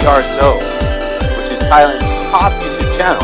BRZO, which is Thailand's top YouTube channel.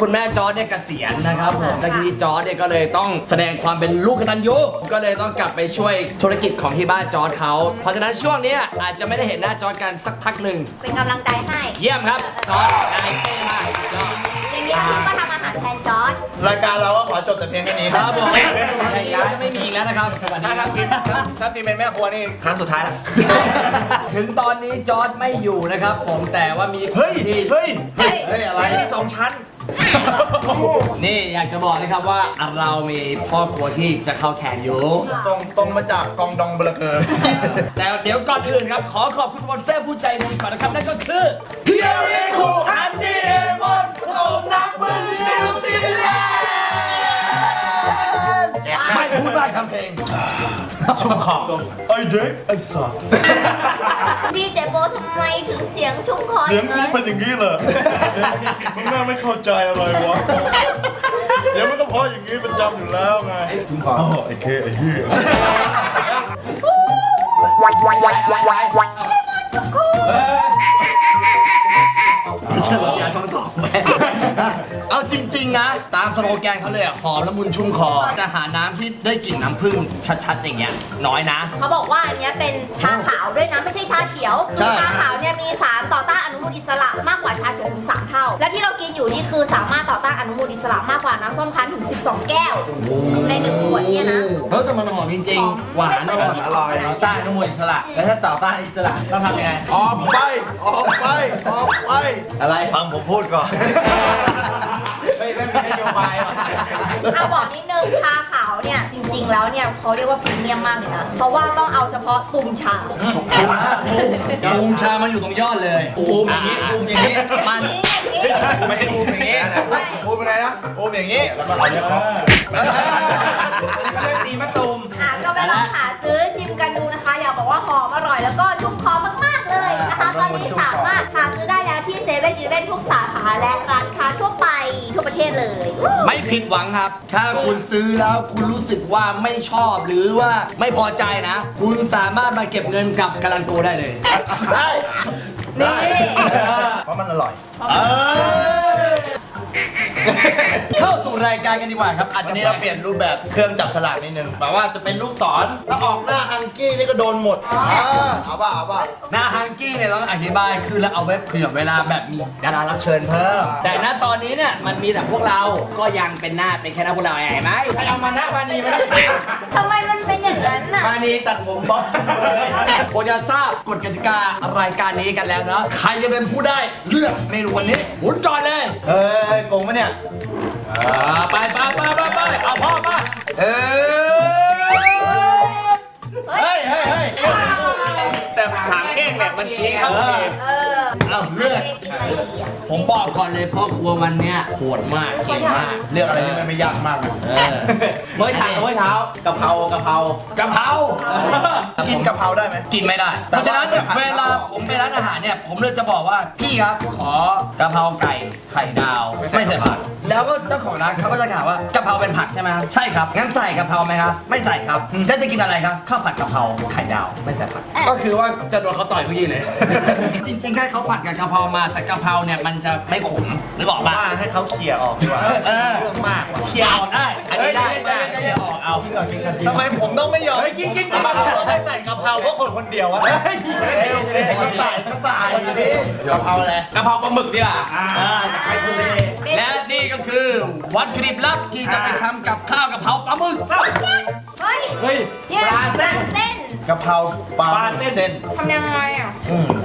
คุณแม่จอร์ดเนี่ยเกษียณนะครับผมแล้วทีนี้จอร์ดเนี่ยก็เลยต้องแสดงความเป็นลูกกตัญญูก็เลยต้องกลับไปช่วยธุรกิจของที่บ้านจอร์ดเขาเพราะฉะนั้นช่วงนี้อาจจะไม่ได้เห็นหน้าจอร์ดกันสักพักหนึ่งเป็นกำลังใจให้เยี่ยมครับจอร์ดนายเท่มากอย่างนี้ก็ทำอาหารแทนจอร์ดรายการเราก็ขอจบแต่เพียงแค่นี้ครับผมจะไม่มีอีกแล้วนะครับสวัสดีครับทีมเป็นแม่ครัวนี่ครั้งสุดท้ายแล้วถึงตอนนี้จอร์ดไม่อยู่นะครับผมแต่ว่ามีเฮ้ยอะไรสองชั้นนี่อยากจะบอกนะครับว่าเรามีพ่อครัวที่จะเข้าแข่งอยู่ตรงมาจากกองดองเบลเกอร์แต่เดี๋ยวก่อนอื่นครับขอขอบคุณสปอนเซอร์ผู้ใจดีก่อนนะครับนั่นก็คือเพียวรีคูฮันนี่เลมอนผสมน้ำผึ้งนิวซีแลนด์ไม่พูดบ้าคำเพลงชุบขอบไอเด็กไอสัตว์พี่เจโบทำไมถึงเสียงชุ่มคอเสียงมันเป็นอย่างนี้เหรอมึงน่าไม่เข้าใจอะไรวะเดี๋ยวมันก็พออย่างนี้มันจำอยู่แล้วไงชุ่มคอไอเคไอเฮียไม่ใช่หรอกการช่องสองแม่เอาจริงๆนะตามสโลแกนเขาเลยหอมละมุนชุ่มคอจะหาน้ำที่ได้กลิ่นน้ำผึ้งชัดๆอย่างเงี้ยน้อยนะเขาบอกว่าอันนี้เป็นชาขาวด้วยนะไม่ใช่ชาเขียวชาขาวเนี่ยมีสารต่อต้านอนุมูลอิสระมากกว่าชาเขียวถึง3เท่าและที่เรากินอยู่นี่คือสามารถต่อต้านอนุมูลอิสระมากกว่าน้ำส้มคั้นถึง12แก้วใน1ขวดเนี่ยนะแล้วแต่มันหอมจริงๆหวานอร่อยอร่อยต่อต้านอนุมูลอิสระแล้วถ้าต่อต้านอิสระต้องทำยังไงออกไปอะไรฟังผมพูดก่อนไม่เป็นนโยบายเอาบอกนิดนึงชาขาวเนี่ยจริงๆแล้วเนี่ยเขาเรียกว่าพรีเมียมมากเลยนะเพราะว่าต้องเอาเฉพาะตุ่มชามันอยู่ตรงยอดเลยตุ่มอย่างนี้มันไม่ใช่ตุ่มอย่างนี้ตุ่มอะไรนะตุ่มอย่างนี้แล้วก็เอาเยอะครับก็เลยตีมะตุ่มก็ไปลองหาซื้อชิมกันดูนะคะอยากบอกว่าหอมอร่อยแล้วก็ชุ่มคอมากๆเลยนะคะตอนนี้สามารถหาซื้อได้แล้วที่7-Elevenทุกสาขาและร้านค้าทั่วไปทั่วประเทศเลยไม่ผิดหวังครับถ้าคุณซื้อแล้วคุณรู้สึกว่าไม่ชอบหรือว่าไม่พอใจนะคุณสามารถมาเก็บเงินกับการันโกได้เลยนี่เพราะมันอร่อยเข้าสู่รายการกันดีกว่าครับอันนี้เราเปลี่ยนรูปแบบเครื่องจับฉลากนิดนึงแบบว่าจะเป็นลูกศรถ้าออกหน้าฮังกี้นี่ก็โดนหมดเอาป่ะหน้าฮังกี้เนี่ยเราอธิบายคือเราเอาไว้เผื่อเวลาแบบมีดารารับเชิญเพิ่มแต่ณตอนนี้เนี่ยมันมีแต่พวกเราก็ยังเป็นหน้าเป็นแค่หน้าพวกเราไงไหมไปเอามาหน้ามานีมาทำไมมันเป็นอย่างนั้นน่ะมานีตัดผมบ๊อบเลยควรจะทราบกฎกติการายการนี้กันแล้วเนาะใครจะเป็นผู้ได้เลือกเมนูวันนี้หมุนจอเลยเฮ้ยโกงไหมเนี่ยไปเอาพ่อมาเฮ้ยแต่ถามเองแบบมันชี้เข้าเองเลือกผมบอกก่อนเลยพ่อครัววันเนี้ยโหดมากเก่งมากเลือกอะไรที่มันไม่ยากมาก เมื่อเช้ากะเพรากินกะเพราได้ไหมกินไม่ได้เพราะฉะนั้นเวลาผมไปร้านอาหารเนี่ยผมเลยจะบอกว่าพี่ครับขอกะเพราไก่ไข่ดาวไม่ใส่ผักแล้วก็เจ้าของร้านเขาก็จะถามว่ากะเพราเป็นผักใช่ไหมครับใช่ครับงั้นใส่กะเพราไหมครับไม่ใส่ครับแล้วจะกินอะไรครับข้าวผัดกะเพราไข่ดาวไม่ใส่ผักก็คือว่าจะโดนเขาต่อยเมื่อกี้เลยจริงๆแค่เขาผัดกับกะเพรามาแต่กะเพราเนี่ยมันจะไม่ขมหรือบอกว่าให้เขาเคี่ยวออกดีกว่าเรื่องมากเคี่ยวออกได้อันนี้ได้เอาทำไมผมต้องไม่ยอมกินกะเพราไม่ใส่กะเพราเพราะคนเดียววะต้องใส่กะเพราอะไรกะเพราปลาหมึกดีกว่าและนี่ก็คือวัตถุดิบลับที่จะไปทำกับข้าวกะเพราปลาหมึกเฮ้ยปลาเส้นกะเพราปลาเส้นทำยังไงอ่ะ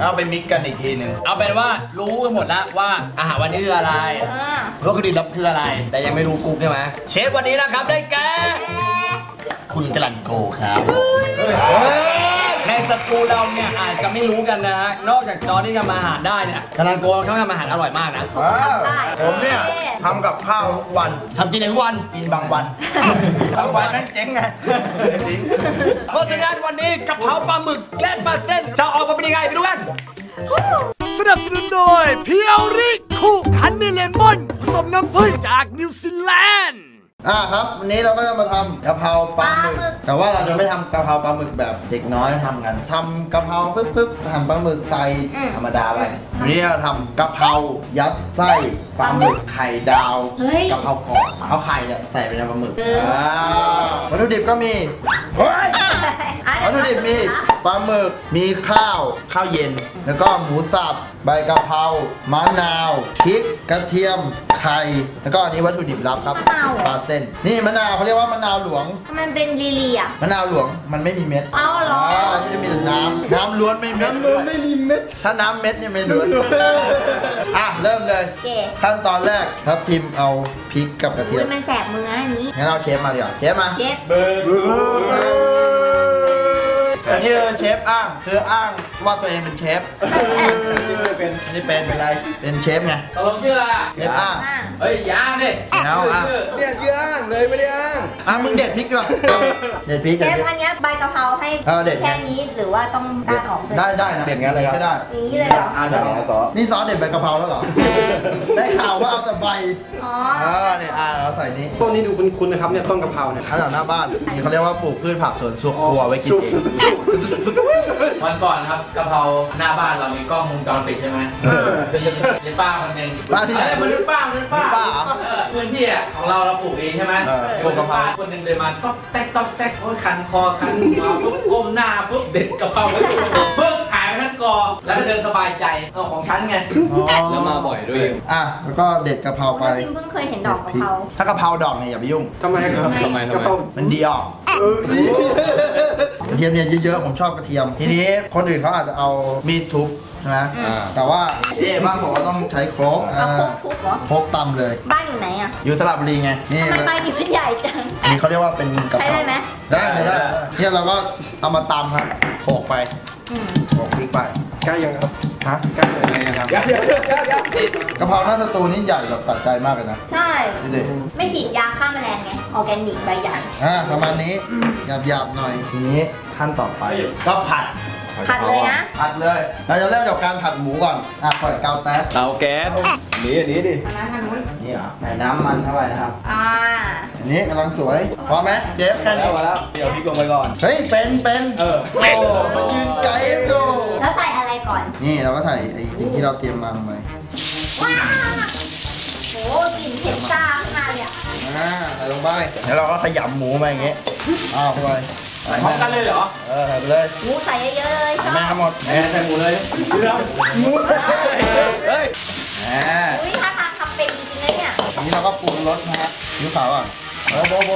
เอาไปมิกกันอีกทีหนึ่งเอาเป็นว่ารู้กันหมดแล้วว่าอาหารวันนี้คืออะไรวัตถุดิบลับคืออะไรแต่ยังไม่รู้กุ๊กใช่ไหมเชฟวันนี้นะครับได้แก่คุณกลันโกครับในสตูเราเนี่ยอาจจะไม่รู้กันนะฮะนอกจากจอที่ทำอาหารได้เนี่ยกลันโกเขาทำอาหารอร่อยมากนะผมเนี่ยทำกับข้าววันทำกินทั้งวันกินบางวันบางวันนั้นเจ๊งไงเพราะฉะนั้นวันนี้กะเพราปลาหมึกและปลาเส้นจะออกมาเป็นยังไงไปดูกันสนับสนุนโดยเพียวริคุฮันนี่เลมอนผสมน้ำผึ้งจากนิวซีแลนด์ครับวันนี้เราก็จะมาทำกะเพราปลาหมึกแต่ว่าเราจะไม่ทำกะเพราปลาหมึกแบบเด็กน้อยทำกันทำกะเพราปึ๊บหั่นปลาหมึกใส่ธรรมดาไปวันนี้เราทำกะเพรายัดไส้ปลาหมึกไข่ดาวกะเพรากรอบเอาไข่เนี่ยใส่ไปในปลาหมึกวัตถุดิบก็มีวัตถุดิบมีปลาหมึกมีข้าวเย็นแล้วก็หมูสับใบกะเพรามะนาวพริกกระเทียมไข่แล้วก็อันนี้วัตถุดิบลับครับปลาเส้นนี่มะนาวเขาเรียกว่ามะนาวหลวงมันเป็นลีลีอ่ะมะนาวหลวงมันไม่มีเม็ดอ๋อเหรอนี่จะมีแต่น้ำล้วนไม่เม็ดไม่มีเม็ดถ้าน้ำเม็ดเนี่ยไม่ล้วนอ่ะเริ่มเลยขั้นตอนแรกครับทีมเอาพริกกับกระเทียมมันแสบมืออันนี้งั้นเอาเชฟมาดีกว่าเชฟมาเชฟอันนี้เชฟอ้างคืออ้างว่าตัวเองเป็นเชฟเป็นอะไรเป็นเชฟไงตกลงชื่ออะไรเชฟอ้างเฮ้ยย่างดิเอาอ้างเนี่ยชื่ออ้างเลยไม่ได้อ้างมึงเด็ดพริกด้วยเด็ดพริกเชฟอันนี้ใบกะเพราให้แค่นี้หรือว่าต้องการออกได้นะเด็ดงั้นเลยครับได้นี้เลยเหรอเด็ดซอสนี่ซอสเด็ดใบกะเพราแล้วเหรอได้ข่าวว่าเอาแต่ใบเนี่ยเราใส่นี้ต้นนี้ดูคุ้นๆนะครับเนี่ยต้นกะเพราเนี่ยข้างหน้าบ้านนี่เขาเรียกว่าปลูกพืชผักสวนครัวไว้กินวันก่อนครับกะเพราหน้าบ้านเรามีกล้องวงจรปิดใช่ไหมเป็นป้าคนนึงป้าที่ไหนมันเป็นป้าพื้นที่ของเราปลูกเองใช่ไหมปลูกกะเพราคนนึงเลยมาต๊อกแตกโอ้ยคันคอคันหัวปุ๊บก้มหน้าปุ๊บเด็ดกะเพราไว้ปุ๊บหายไปทั้งกอแล้วเดินสบายใจเอาของฉันไงแล้วมาบ่อยด้วยแล้วก็เด็ดกะเพราไปเพิ่งเคยเห็นดอกกะเพราถ้ากะเพราดอกเนี่ยอย่าไปยุ่งทำไมกะเพรามันดีออกกระเทียมเนี่ยเยอะๆผมชอบกระเทียมทีนี้คนอื่นเขาอาจจะเอามีดทุบนะแต่ว่าบ้านผมต้องใช้ครกทุบเหรอครกตำเลยบ้านอยู่ไหนอ่ะอยู่สระบุรีไงนี่ทำไมบ้านถึงเป็นใหญ่จังนี่เขาเรียกว่าเป็นกระเพราใช้ได้ไหมได้เนี่ยเราก็เอามาตำครับโขกไปโขกพริกไปใกล้ยังครับฮะใกล้เลยนะครับเดี๋ยวกะเพราหน้าสตูนี่ใหญ่แบบสะใจมากเลยนะใช่ไม่ฉีดยาฆ่าแมลงไงออร์แกนิกใบใหญ่ประมาณนี้หยาบหน่อยทีนี้ขั้นต่อไปก็ผัดเลยนะผัดเลยเราจะเริ่มจากการผัดหมูก่อนปล่อยเตาแก๊สนี่ดินี่เหรอใส่น้ำมันเข้าไปนะครับอันนี้กำลังสวยพอไหมเชฟแค่นี้พอแล้วเดี๋ยวพี่กลมไปก่อนเฮ้ยเป็นโอ้มายืนไกลดูแล้วใส่อะไรก่อนนี่เราก็ใส่ไอ้สิ่งที่เราเตรียมมาลงไปโอ้กลิ่นเผ็ดจ้าขึ้นมาเลยใส่ลงไปแล้วเราก็ขยำหมูมาอย่างเงี้ยเข้าไปพร้อมกันเลยเหรอใส่ไปเลยหมูใส่เยอะเลยใช่ไหมทั้งหมดใส่หมูเลยเฮ้ยอุ้ยท่าทางทำเป็นจริงๆเลยเนี่ยอันนี้เราก็ปรุงรสนะฮะยูสาวโบ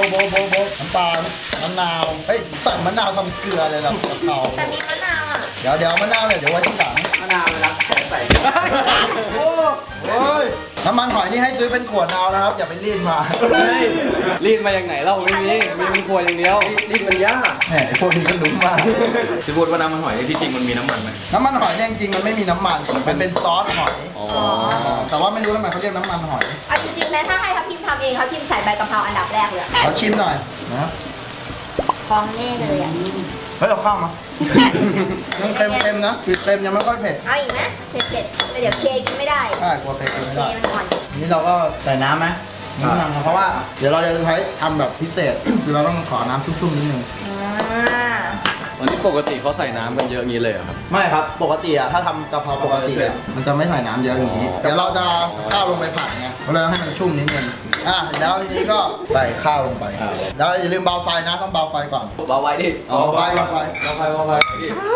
น้ำตาลมะนาวเฮ้ยใส่มะนาวทำเกลือเลยนะกะเพราแต่มีมะนาวอ่ะเดี๋ยวมะนาวเนี่ยเดี๋ยวไว้ที่หลังมะนาวเลยนะใส่โอ้ยน้ำมันหอยนี่ให้ซื้อเป็นขวดเอานะครับอย่าไปรีดมารีดมาอย่างไหนเล่าไม่มีเป็นขวดอย่างเดียวรีดมันยากแหมพวกนี้ก็ลุ้มมากจะพูดว่าน้ำมันหอยที่จริงมันมีน้ำมันไหมน้ำมันหอยเนี่ยจริงมันไม่มีน้ำมันมันเป็นซอสหอยแต่ว่าไม่รู้ทำไมเขาเรียกน้ำมันหอยจริงๆนะถ้าให้ทัพทิมทำเองทัพทิมใส่ใบกะเพราอันดับแรกเลยขอชิมหน่อย นะคล้องแน่เลยอ่ะเฮ้ยเราเข้ามายังเต็มนะคือเต็มยังไม่ค่อยเผ็ดเอาอีกนะเผ็ดเดี๋ยวเคกินไม่ได้ใช่กลัวเผ็ดกินไม่ได้นี่เราก็ใส่น้ำไหมน้ำเพราะว่าเดี๋ยวเราจะใช้ทำแบบพิเศษคือเราต้องขอน้ำชุ่มๆนิดนึงวันนี้ปกติเขาใส่น้ำกันเยอะงี้เลยครับไม่ครับปกติอะถ้าทำกะเพราปกติอะมันจะไม่ใส่น้ำเยอะอย่างนี้เดี๋ยวเราจะข้าวลงไปผัดไงเราให้มันชุ่มนิดนึงอ่ะแล้วทีนี้ก็ใส่ข้าวลงไปแล้วอย่าลืมเบาไฟนะต้องเบาไฟก่อนเบาไฟดิเบาไฟใช่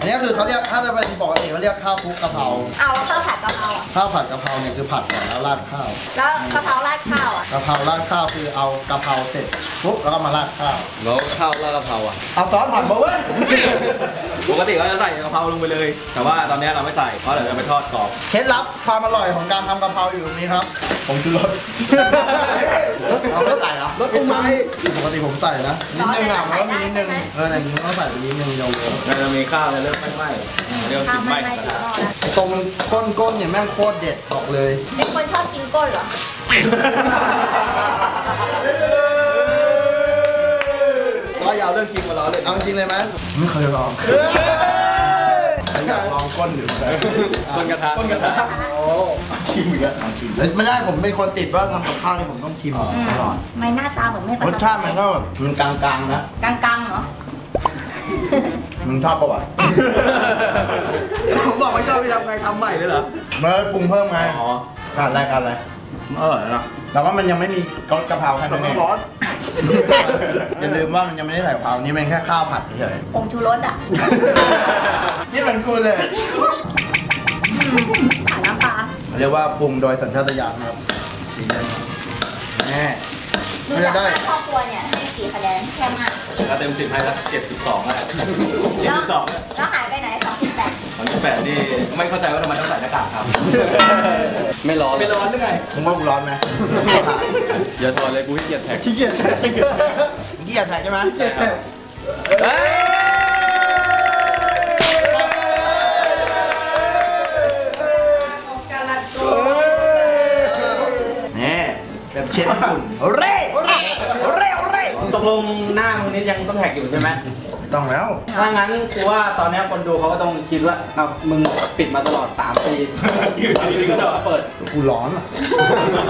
อันนี้คือเขาเรียกถ้าเป็นปกติเขาเรียกข้าวคลุกกะเพราอ้าวแล้วข้าวผัดกะเพราอ่ะข้าวผัดกะเพราเนี่ยคือผัดก่อนแล้วราดข้าวแล้วกะเพราราดข้าวอ่ะกะเพราราดข้าวคือเอากะเพราเสร็จปุ๊บแล้วก็มาราดข้าวแล้วข้าวราดกะเพราอ่ะเอาซอสผัดมาเว้ยปกติเราจะใส่กะเพราลงไปเลยแต่ว่าตอนนี้เราไม่ใส่เพราะเดี๋ยวจะไปทอดกรอบเคล็ดลับความอร่อยของการทำกะเพราอยู่ตรงนี้ครับผมชูรสเราไม่ใส่หรอรสกุ้งไม้ปกติผมใส่นะนิดนึงอ่ะมันก็มีนิดนึงอย่างนี้ต้องใส่ไปนิดนึงเดียวเลยเรามีข้าวแล้วเริ่มไหม้เริ่มติดไหม้ตรงก้นเนี่ยแม่งโคตรเด็ดตอกเลยเป็นคนชอบกินก้นเหรอก็ยาวเรื่องกินมาแล้วเลยเอาจริงเลยไหมไม่เคยลองอยากลองก้นหรือก้นกระทะโอ้ชิมอีกแล้วชิมไม่ได้ผมเป็นคนติดว่าทำกับข้าวนี่ผมต้องชิมตลอดไม่หน้าตาเหมือนไม่รสชาติมันก็แบบมันกลางๆนะกลางๆเหรอมึงชอบปะวะผมบอกไม่ชอบพี่ทำไงทำใหม่เลยเหรอเมื่อปรุงเพิ่มไงอ๋อการอะไรอร่อยนะแต่ว่ามันยังไม่มีกะเพราแค่นั้นเองอย่าลืมว่ามันยังไม่ได้ใส่กะเพรานี่มันแค่ข้าวผัดเฉยๆองชูรสอ่ะนี่เหมือนกูเลยน้ำปลาเรียกว่าปรุงโดยสัญชาตญาณครับสีแดงแน่ดูจากภาพครอบครัวเนี่ยให้กี่คะแนนแค่มากก็เต็ม10ให้แล้ว72แล้วแล้วหายไปไหน28นี่ไม่เข้าใจว่าทำไมต้องใส่หน้ากากครับไม่ร้อนหรือไงผมว่ากูร้อนไหมอย่าถอดเลยกูขี้เกียจแท็กใช่ไหมนี่แบบเชฟญี่ปุ่นเร่ตกลงหน้าคนนี้ยังต้องแท็กอยู่ใช่ไหมต้องแล้วถ้างั้นคือว่าตอนนี้คนดูเขาก็ต้องคิดว่าเอามึงปิดมาตลอด3ปีอยู่ก็เปิดกูร้อน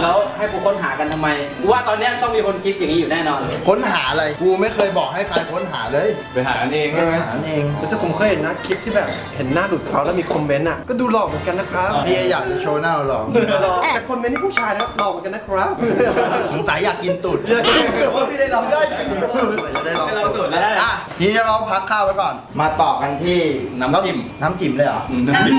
แล้วให้กูค้นหากันทำไมว่าตอนนี้ต้องมีคนคิดอย่างนี้อยู่แน่นอนค้นหาอะไรกูไม่เคยบอกให้ใครค้นหาเลยไปหาเองใช่ไหมหาเองแล้วเจ้าผมเคยเห็นนะคลิปที่แบบเห็นหน้าหลุดเขาแล้วมีคอมเมนต์อ่ะก็ดูหลอกเหมือนกันนะครับพี่อยากจะโชว์หน้าหลอกแต่คอมเมนต์ที่ผู้ชายนะหลอกเหมือนกันนะครับสงสัยอยากกินตูดเยอะแต่ว่าพี่ได้ลองได้กินตูดจะได้ลองตูดแล้วอ่ะทีนี้เราพักข้าวไว้ก่อนมาต่อกันที่น้ำจิ้มเลยเหรอน้ำจิ้ม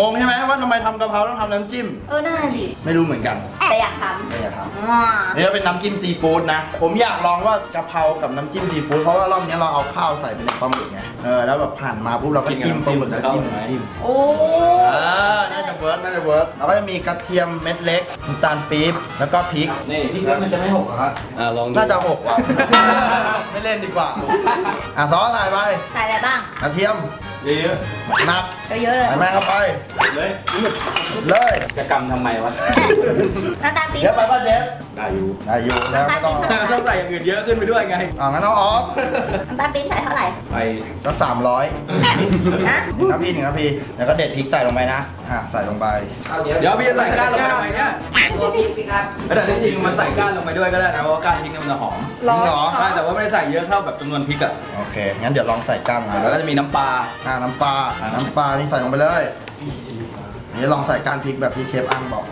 งงใช่ไหมว่าทำไมทำกะเพราต้องทำน้ำจิ้มน่าสิไม่รู้เหมือนกันแต่อยากทำนี่เป็นน้ำจิ้มซีฟู้ดนะผมอยากลองว่ากะเพรากับน้ำจิ้มซีฟู้ดเพราะว่ารอบนี้เราเอาข้าวใส่ไปในปลาหมึกไงแล้วแบบผ่านมาปุ๊บเราก็จิ้มปลาหมึกแล้วจิ้มโอ้น่าจะเวิร์ดเราก็จะมีกระเทียมเม็ดเล็กน้ำตาลปี๊บแล้วก็พริกนี่พริกมันจะไม่หกครับลองดูน่าจะหกว่ะไม่เล่นดีกว่าอ่ะซอสใส่ไปใส่อะไรบ้างกระเทียมเยอะๆนับเยอะๆเลยใส่แม่เข้าไปเลยจะกำทำไมวะน้ำตาลปี๊บเยอะไปป่ะเชฟได้อยู่แล้วต้องใส่อย่างอื่นเยอะขึ้นไปด้วยไงอ๋องั้นเอาออฟน้ำตาลปี๊บใส่เท่าไหร่ใส่สัก300นะ1 นาทีแล้วก็เด็ดพริกใส่ลงไปนะอ่ะใส่ลงไปเดี๋ยวพี่จะใส่ก้านลงไปไหมเนี่ยตัวพริกพี่ครับแต่จริงๆมันใส่ก้านลงไปด้วยก็ได้นะเพราะก้านพริกมันจะหอมหรอใช่แต่ว่าไม่ได้ใส่เยอะเท่าแบบจำนวนพริกอ่ะโอเคงั้นเดี๋ยวลองใส่ก้านแล้วก็จะมีน้ำปลานี่ใส่ลงไปเลยนี่ลองใส่การพริกแบบที่เชฟอ้างบอก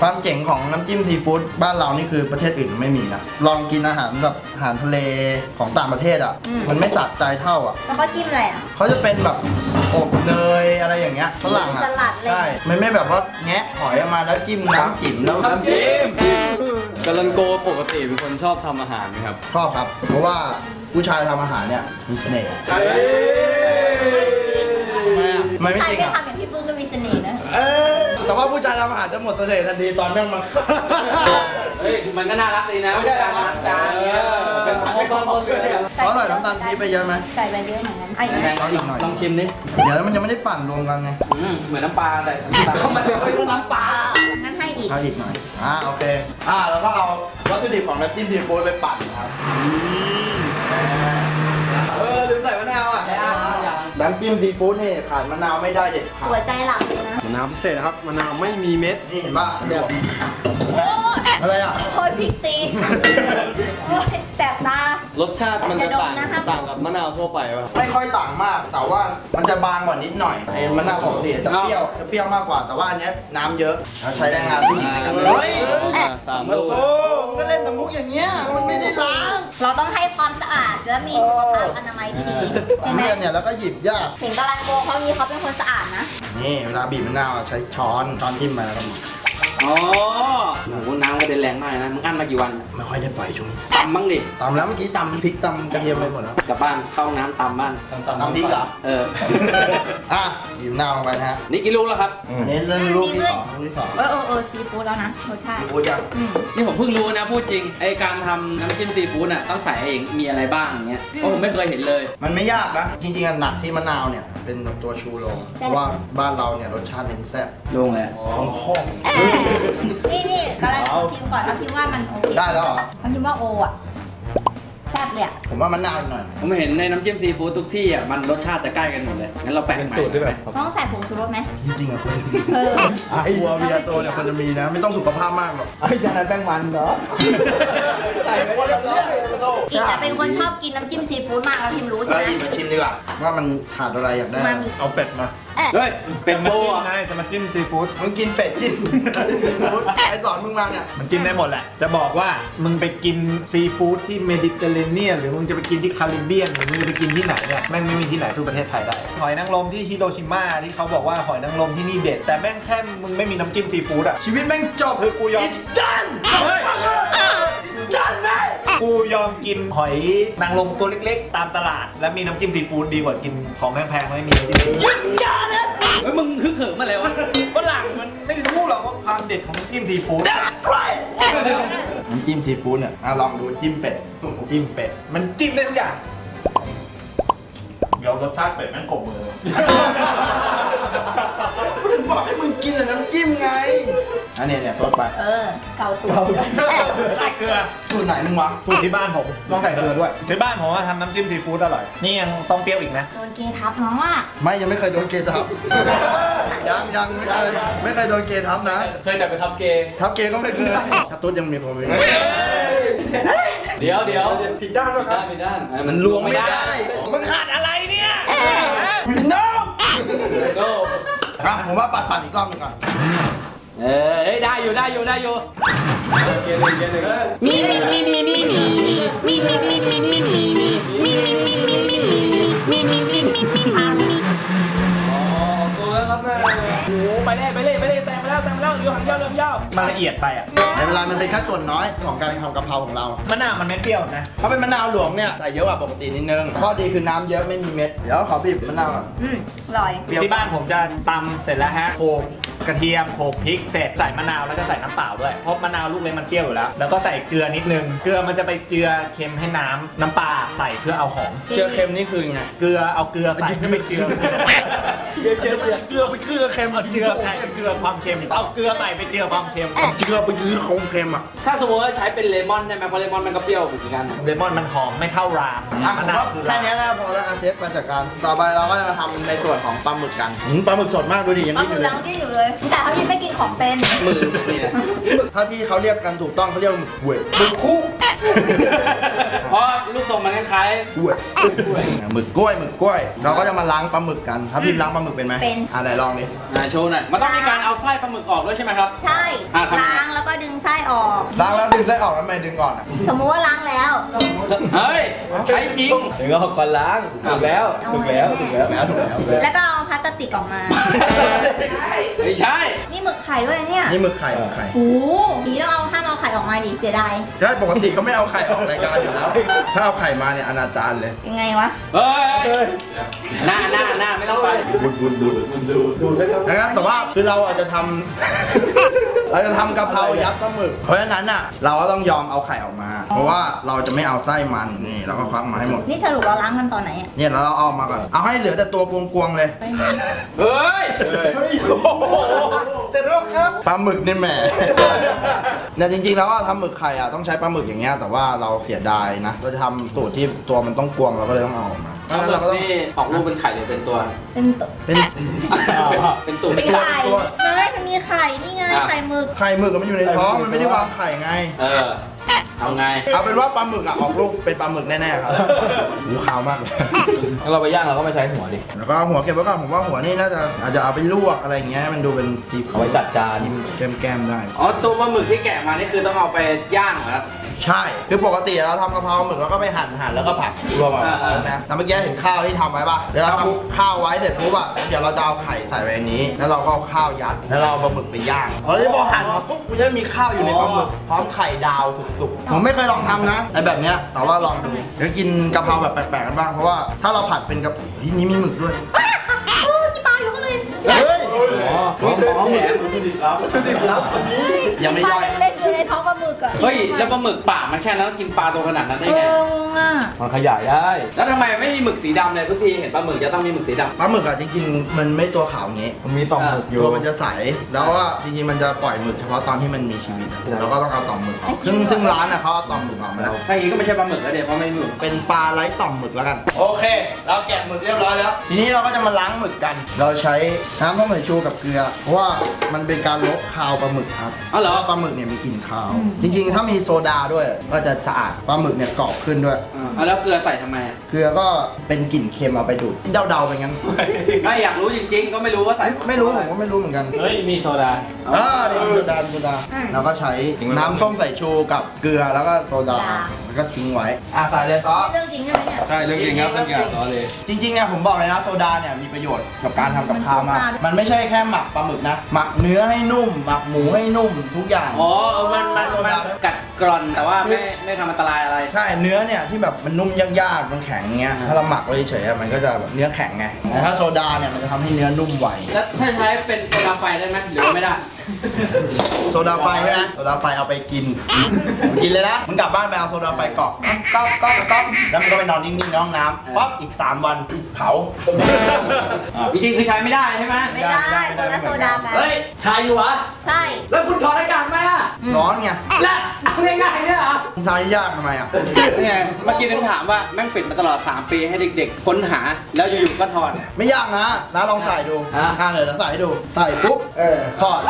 ความเจ๋งของน้ำจิ้มซีฟู้ดบ้านเรานี่คือประเทศอื่นไม่มีนะลองกินอาหารแบบอาหารทะเลของต่างประเทศอ่ะมันไม่สะใจเท่าอ่ะแล้วเขาจิ้มอะไรอ่ะเขาจะเป็นแบบอบเนยอะไรอย่างเงี้ยฝรั่งอ่ะใช่ไม่แบบว่าแงะหอยออกมาแล้วจิ้มน้ำจิ้มแล้วกาลันโกปกติเป็นคนชอบทำอาหารไหมครับชอบครับเพราะว่าผู้ชายทำอาหารเนี่ยมีเสน่ห์ไม่จริงอ่ะทำอย่างพี่ปุ้งก็มีเสน่ห์นะแต่ว่าผู้ชายทำอาหารจะหมดเสน่ห์ทันทีตอนแม่งมาเฮ้ยมันก็น่ารักดีนะไม่ได้น่ารักจานเนี่ยเป็นผักไม่ต้องคนเลยขอหน่อยน้ำตาลนี้ไปเยอะไหมใส่ไปเยอะเหมือนกันไอ้เนี่ยขออีกหน่อยต้องชิมดิเดี๋ยวมันยังไม่ได้ปั่นรวมกันไงเหมือนน้ำปลาแต่น้ำตาลมันไม่ใช่น้ำปลางั้นให้อีก เขาอีกหน่อยโอเคแล้วก็เอาวัตถุดิบของน้ำจิ้มซีฟู้ดไปปั่นครับลืมใส่มะนาวอ่ะน้ำจิ้มซีฟู้ดนี่ขาดมะนาวไม่ได้เด็ดขาดหัวใจหลักเลยนะมะนาวพิเศษนะครับมะนาวไม่มีเม็ดนี่เห็นป่ะอะไรอ่ะโคตรพริกตีแสบตารสชาติมันจะต่างกับมะนาวทั่วไปป่ะไม่ค่อยต่างมากแต่ว่ามันจะบางกว่านิดหน่อยไอ้มะนาวปกติจะเปรี้ยวมากกว่าแต่ว่าอันนี้น้ำเยอะใช้แรงงานผู้หญิงกันเลยสามลูกก็เล่นตะมุกอย่างเงี้ยมันไม่ได้ล้างเราต้องให้ความสะอาดและมีสุขภาพอนามัยที่ดีใช่ไหมเนี่ยแล้วก็หยิบยากถึงตะลังโกเขามีเขาเป็นคนสะอาดนะนี่เวลาบีบมะนาวใช้ช้อนทิ่มมาแล้วก็บีบอ๋อโอ้โหน้ำก็เดินแรงมากนะมึงอั้นมากี่วันไม่ค่อยได้ปล่อยช่วงนี้ตำบ้างดิตำแล้วเมื่อกี้ตำพริกตำกระเทียมไปหมดแล้วกลับบ้านเข้าน้ำตำบ้างตำพริกเหรออยู่หน้าลงไปนะฮะนี่กี่ลูกแล้วครับนี่เริ่มลูกที่สองซีฟู้ดแล้วนะรสชาติซีฟู้ดยังนี่ผมเพิ่งรู้นะพูดจริงไอการทำน้ำจิ้มซีฟู้ดน่ะต้องใส่เองมีอะไรบ้างอย่างเงี้ยผมไม่เคยเห็นเลยมันไม่ยากนะจริงๆหนักที่มะนาวเนี่ยเป็นตัวชูโรงเพราะว่าบ้านเราเนี่ยรสชาติเน้นแซ่บโรงเลยต้องข้อนี่กำลังชิมก่อนเราคิดว่ามันโอเคได้แล้วเหรอเราคิดว่าโออ่ะแซ่บเลยผมว่ามะนาวหน่อยผมเห็นในน้ำจิ้มซีฟู้ดทุกที่อ่ะมันรสชาติจะใกล้กันหมดเลยงั้นเราแปลกใหม่ต้องใส่ผงชูรสไหมจริงๆอ่ะคุณหัวเบียร์โซเนี่ยมันจะมีนะไม่ต้องสุขภาพมากหรอกจานนั้นแป้งมันเหรอใส่ไปเรียบร้อยอีกแต่เป็นคนชอบกินน้ำจิ้มซีฟู้ดมากเราชิมรู้ใช่ไหมมาชิมดีกว่าว่ามันขาดอะไรอยากได้เอาเป็ดมาเฮ้ยเป็ดโบอ่ะจะมาจิ้มซีฟู้ดมึงกินเป็ดจิ้มซีฟู้ดไอสอนมึงมาเนี่ยมันจิ้มได้หมดแหละจะบอกว่ามึงไปกินซีฟู้ดที่เมดิเตอร์เรเนียนหรือมึงจะไปกินที่คาริบเบียนหรือมึงจะไปกินที่ไหนเนี่ยแม่งไม่มีที่ไหนสู้ประเทศไทยได้หอยนางรมที่ฮิโรชิม่าที่เขาบอกว่าหอยนางรมที่นี่เด็ดแต่แม่งแค่มึงไม่มีน้ำจิ้มซีฟู้ดอ่ะชีวิตแม่งจบคือกูยอมยอมกินหอยนางรมตัวเล็กๆตามตลาดและมีน้ำจิ้มซีฟู้ดดีกว่ากินของแพงๆไม่มีน้ำจิ้มซีฟู้ดจ้าเนี่ยเฮ้ยมึงฮึ่มเหิมมาแล้วฝรั่งมันไม่รู้หรอกว่าความเด็ดของน้ำจิ้มซีฟู้ดน้ำจิ้มซีฟู้ดเนี่ยลองดูจิ้มเป็ดมันจิ้มได้ทุกอย่างเดี๋ยวรสชาติเป็ดแม่งกลมเลยมึงบอกให้มึงกินแต่น้ำจิ้มไงอันนี้เนี่ยทอดไปเกาตัวใส่เกลือสูตรไหนมึงวะสูตรที่บ้านผมต้องใส่เกลือด้วยที่บ้านผมทำน้ำจิ้มซีฟู้ดอร่อยนี่ยังต้องเปรี้ยวอีกนะโดนเกย์ทับน้องอ่ะไม่ยังไม่เคยโดนเกย์ทับยังไม่เคยโดนเกย์ทับนะเคยแต่ไปทับเกย์ก็ไม่เคยกระตุ้นยังมีผมอีกเดี๋ยวผิดด้านแล้วครับผิดด้านมันลวงไม่ได้มันขาดอะไรเนี่ยน้องผมว่าปัดอีกรอบหนึ่งก่อนได้อยู่มันละเอียดไปอ่ะในเวลามันเป็นแค่ส่วนน้อยของการทำกะเพราของเรามะนาวมันไม่เปรี้ยวนะถ้าเป็นมะนาวหลวงเนี่ยใส่เยอะกว่าปกตินิดนึงข้อดีคือน้ำเยอะไม่มีเม็ดเดี๋ยวขอบีบมะนาวก่อนอร่อยที่บ้านผมจะตำเสร็จแล้วฮะโขลกกระเทียมโขลกพริกเสร็จใส่มะนาวแล้วก็ใส่น้ำเปล่าด้วยเพราะมะนาวลูกเล็กมันเปรี้ยวอยู่แล้วแล้วก็ใส่เกลือนิดนึงเกลือมันจะไปเจือเค็มให้น้ำปลาใส่เพื่อเอาหอมเจือเค็มนี่คือไงเกลือเอาเกลือใส่ไม่เจือไปเกลือเค็มเจือใส่เกลือความเค็มเอาเกลือใส่ไปเจือความเค็มเจือไปยื้อของเค็มอ่ะถ้าสมมติว่าใช้เป็นเลมอนใช่ไหมเพราะเลมอนมันก็เปรี้ยวเหมือนกันเลมอนมันหอมไม่เท่ารามมะนาวคือแค่นี้นะพอแล้วเชฟมาจากการต่อไปเราก็จะมาทำในส่วนของปลาหมึกกันปลาหมึกสดมากดูดิยังไม่อยู่เลยแต่เขายังไม่กินของเป็นมือนี่นะถ้าที่เขาเรียกกันถูกต้องเขาเรียกหวยหมึกคู่เพราะลูกทรงมันคล้ายๆหวยหมึกกล้วยเราก็จะมาล้างปลาหมึกกันครับพี่ล้างปลาหมึกเป็นไหมเป็นอะไรลองดิโชว์หน่อยมันต้องมีการเอาไส้ปลาหมึกออกด้วยใช่ไหมครับใช่ล้างแล้วก็ดึงไส้ออกล้างแล้วดึงไส้ออกทำไมดึงก่อนสมมติว่าล้างแล้วเฮ้ยใช้จริงถึงเอาคนล้างถูกแล้วแล้วก็เอาพลาสติกออกมาไม่ใช่นี่หมึกไข่ด้วยเนี่ยนี่หมึกไข่โอ้โหนี่ต้องเอาเอาไข่ออกมาดิเสียดายใช่ปกติเขาไม่เอาไข่ออกรายการอยู่แล้วถ้าเอาไข่มาเนี่ยอนาจารเลยยังไงวะเฮ้ยหน้าไม่ต้องไปดูดนะครับแต่ว่าคือเราอาจจะทำ เราจะทำกะเพรายัดปลาหมึกเพราะฉะนั้นอ่ะเราก็ต้องยอมเอาไข่ออกมาเพราะว่าเราจะไม่เอาไส้มันนี่เราก็ควักมาให้หมดนี่สรุปเราล้างกันตอนไหนอ่ะเนี่ยเราเอามาก่อนเอาให้เหลือแต่ตัวกวงๆเลยเฮ้ยเสร็จแล้วครับปลาหมึกนี่แหม่เนี่ยจริงๆแล้วทำหมึกไข่อ่ะต้องใช้ปลาหมึกอย่างเงี้ยแต่ว่าเราเสียดายนะเราจะทำสูตรที่ตัวมันต้องกวงเราก็เลยต้องเอาออกมาปลาหมึกนี่ออกรูปเป็นไข่หรือเป็นตัวเป็นตัวเป็นไข่ไม่มันมีไข่นี่ไงไข่หมึกมันอยู่ในท้องมันไม่ได้วางไข่ไงเอาไงเอาเป็นว่าปลาหมึกอ่ะออกลูกเป็นปลาหมึกแน่ๆครับหูขาวมากเลยแล้วเราไปย่างเราก็ไม่ใช้หัวดิแล้วก็หัวเก็บไว้ก่อนผมว่าหัวนี่น่าจะอาจจะเอาไปลวกอะไรอย่างเงี้ยมันดูเป็นสีขาวไว้จัดจานแก้มๆได้อ๋อตัวปลาหมึกที่แกะมานี่คือต้องเอาไปย่างครับใช่คือปกติเราทำกะเพราหมึกแล้วก็ไปหั่นแล้วก็ผัดรวมนะแต่เมื่อกี้เห็นข้าวที่ทำไว้ป่ะเดี๋ยวเราทำข้าวไว้เสร็จปุ๊บอ่ะเดี๋ยวเราจะเอาไข่ใส่ไว้ในนี้แล้วเราก็เอาข้าวยัดแล้วเราปลาหมึกไปย่างพอที่พอหั่นมาปุ๊บมันจะมีข้าวอยู่ในปลาหมึกพร้อมไข่ดาวสุกๆผมไม่เคยลองทำนะไอแบบเนี้ยแต่ว่าลองดูเดี๋ยวกินกะเพราแบบแปลกๆกันบ้างเพราะว่าถ้าเราผัดเป็นกะเพราที่นี้มีหมึกด้วยเฮ้ยของแหนมวัตถุดิบลับอันนี้ยังไม่ย่อยเล็กอยู่ในท้องปลาหมึกอ่ะเฮ้ยแล้วปลาหมึกปากมันแค่นั้นกินปลาตัวขนาดนั้นได้ไงมันขยายได้แล้วทำไมไม่มีหมึกสีดำเลยทุกทีเห็นปลาหมึกจะต้องมีหมึกสีดำปลาหมึกอ่ะจริงๆมันไม่ตัวขาวอย่างงี้มันมีต่อมหมึกอยู่ตัวมันจะใสแล้วว่าจริงๆมันจะปล่อยหมึกเฉพาะตอนที่มันมีชีวิตแล้วก็ต้องเอาต่อมหมึกออกซึ่งร้านอ่ะเขาเอาต่อมหมึกออกมาแล้วถ้าอย่างงี้ก็ไม่ใช่ปลาหมึกแล้วเดี๋ยวเพราะไม่หมึกเป็นปลาไร้ต่อมหมึกแล้วกันโอเคเราแกะหมึกเรียบร้อยแล้วทีนี้เราก็จะมาล้างหมึกกันเราใช้น้ำส้มสายชูกับเกลือเพราะว่ามันเป็นการลบคาวปลาหมึกครับอ๋อเหรอปลาหมึกเนี่ยมีกลิ่นคาวจริงๆถ้ามีโซดาด้วยก็จะสะอาดปลาหมึกเนี่ยกรอบขึ้นด้วยอ๋อแล้วเกลือใส่ทำไมเกลือก็เป็นกลิ่นเค็มเอาไปดูดเดาๆไปงั้นไม่อยากรู้จริงๆก็ไม่รู้ว่าใส่ไม่รู้ผมก็ไม่รู้เหมือนกันเฮ้ยมีโซดามีโซดาแล้วก็ใช้น้ำส้มสายชูกับเกลือแล้วก็โซดาแล้วก็ทิ้งไว้ใส่เลยซอสเรื่องจริงใช่ไหมเนี่ยใช่เรื่องจริงครับเรื่องจริงซอสเลยจริงๆเนี่ยผมบอกเลยนะโซดาเนี่ยมีประโยชน์กับการทำกับข้าวมากมันไม่ใช่แค่หมักปลาหมึกนะหมักเนื้อให้นุ่มหมักหมูให้นุ่มทุกอย่างอ๋อมันโซดากัดกร่อนแต่ว่าไม่ทำอันตรายอะไรใช่เนื้อเนี่ยที่แบบมันนุ่มยากๆมันแข็งเงี้ยถ้าเราหมักไว้เฉยๆมันก็จะแบบเนื้อแข็งไงแต่ถ้าโซดาเนี่ยมันจะทำให้เนื้อนุ่มไวแล้วถ้าใช้เป็นโซดาไฟได้ไหมหรือไม่ได้โซดาไฟใช่ไหมโซดาไฟเอาไปกินเลยนะมึงกลับบ้านไปเอาโซดาไฟกรอกก๊อกแล้วมึงก็ไปนอนนิ่งๆในห้องน้ำป๊อปอีก3วันเผาจริงๆคือใช้ไม่ได้ใช่ไหมไม่ได้คนละโซดากันเฮ้ยใช้อยู่วะใช่แล้วคุณถอดอากาศมาร้อนไงและง่ายๆเนี่ยเหรอทำยากทำไมอ่ะไงเมื่อกี้นึกถามว่าแม่งปิดมาตลอด3ปีให้เด็กๆค้นหาแล้วอยู่ๆก็ถอดไม่ยากนะน้าลองใส่ดูเดี๋ยวใส่ดูใส่ปุ๊บถอด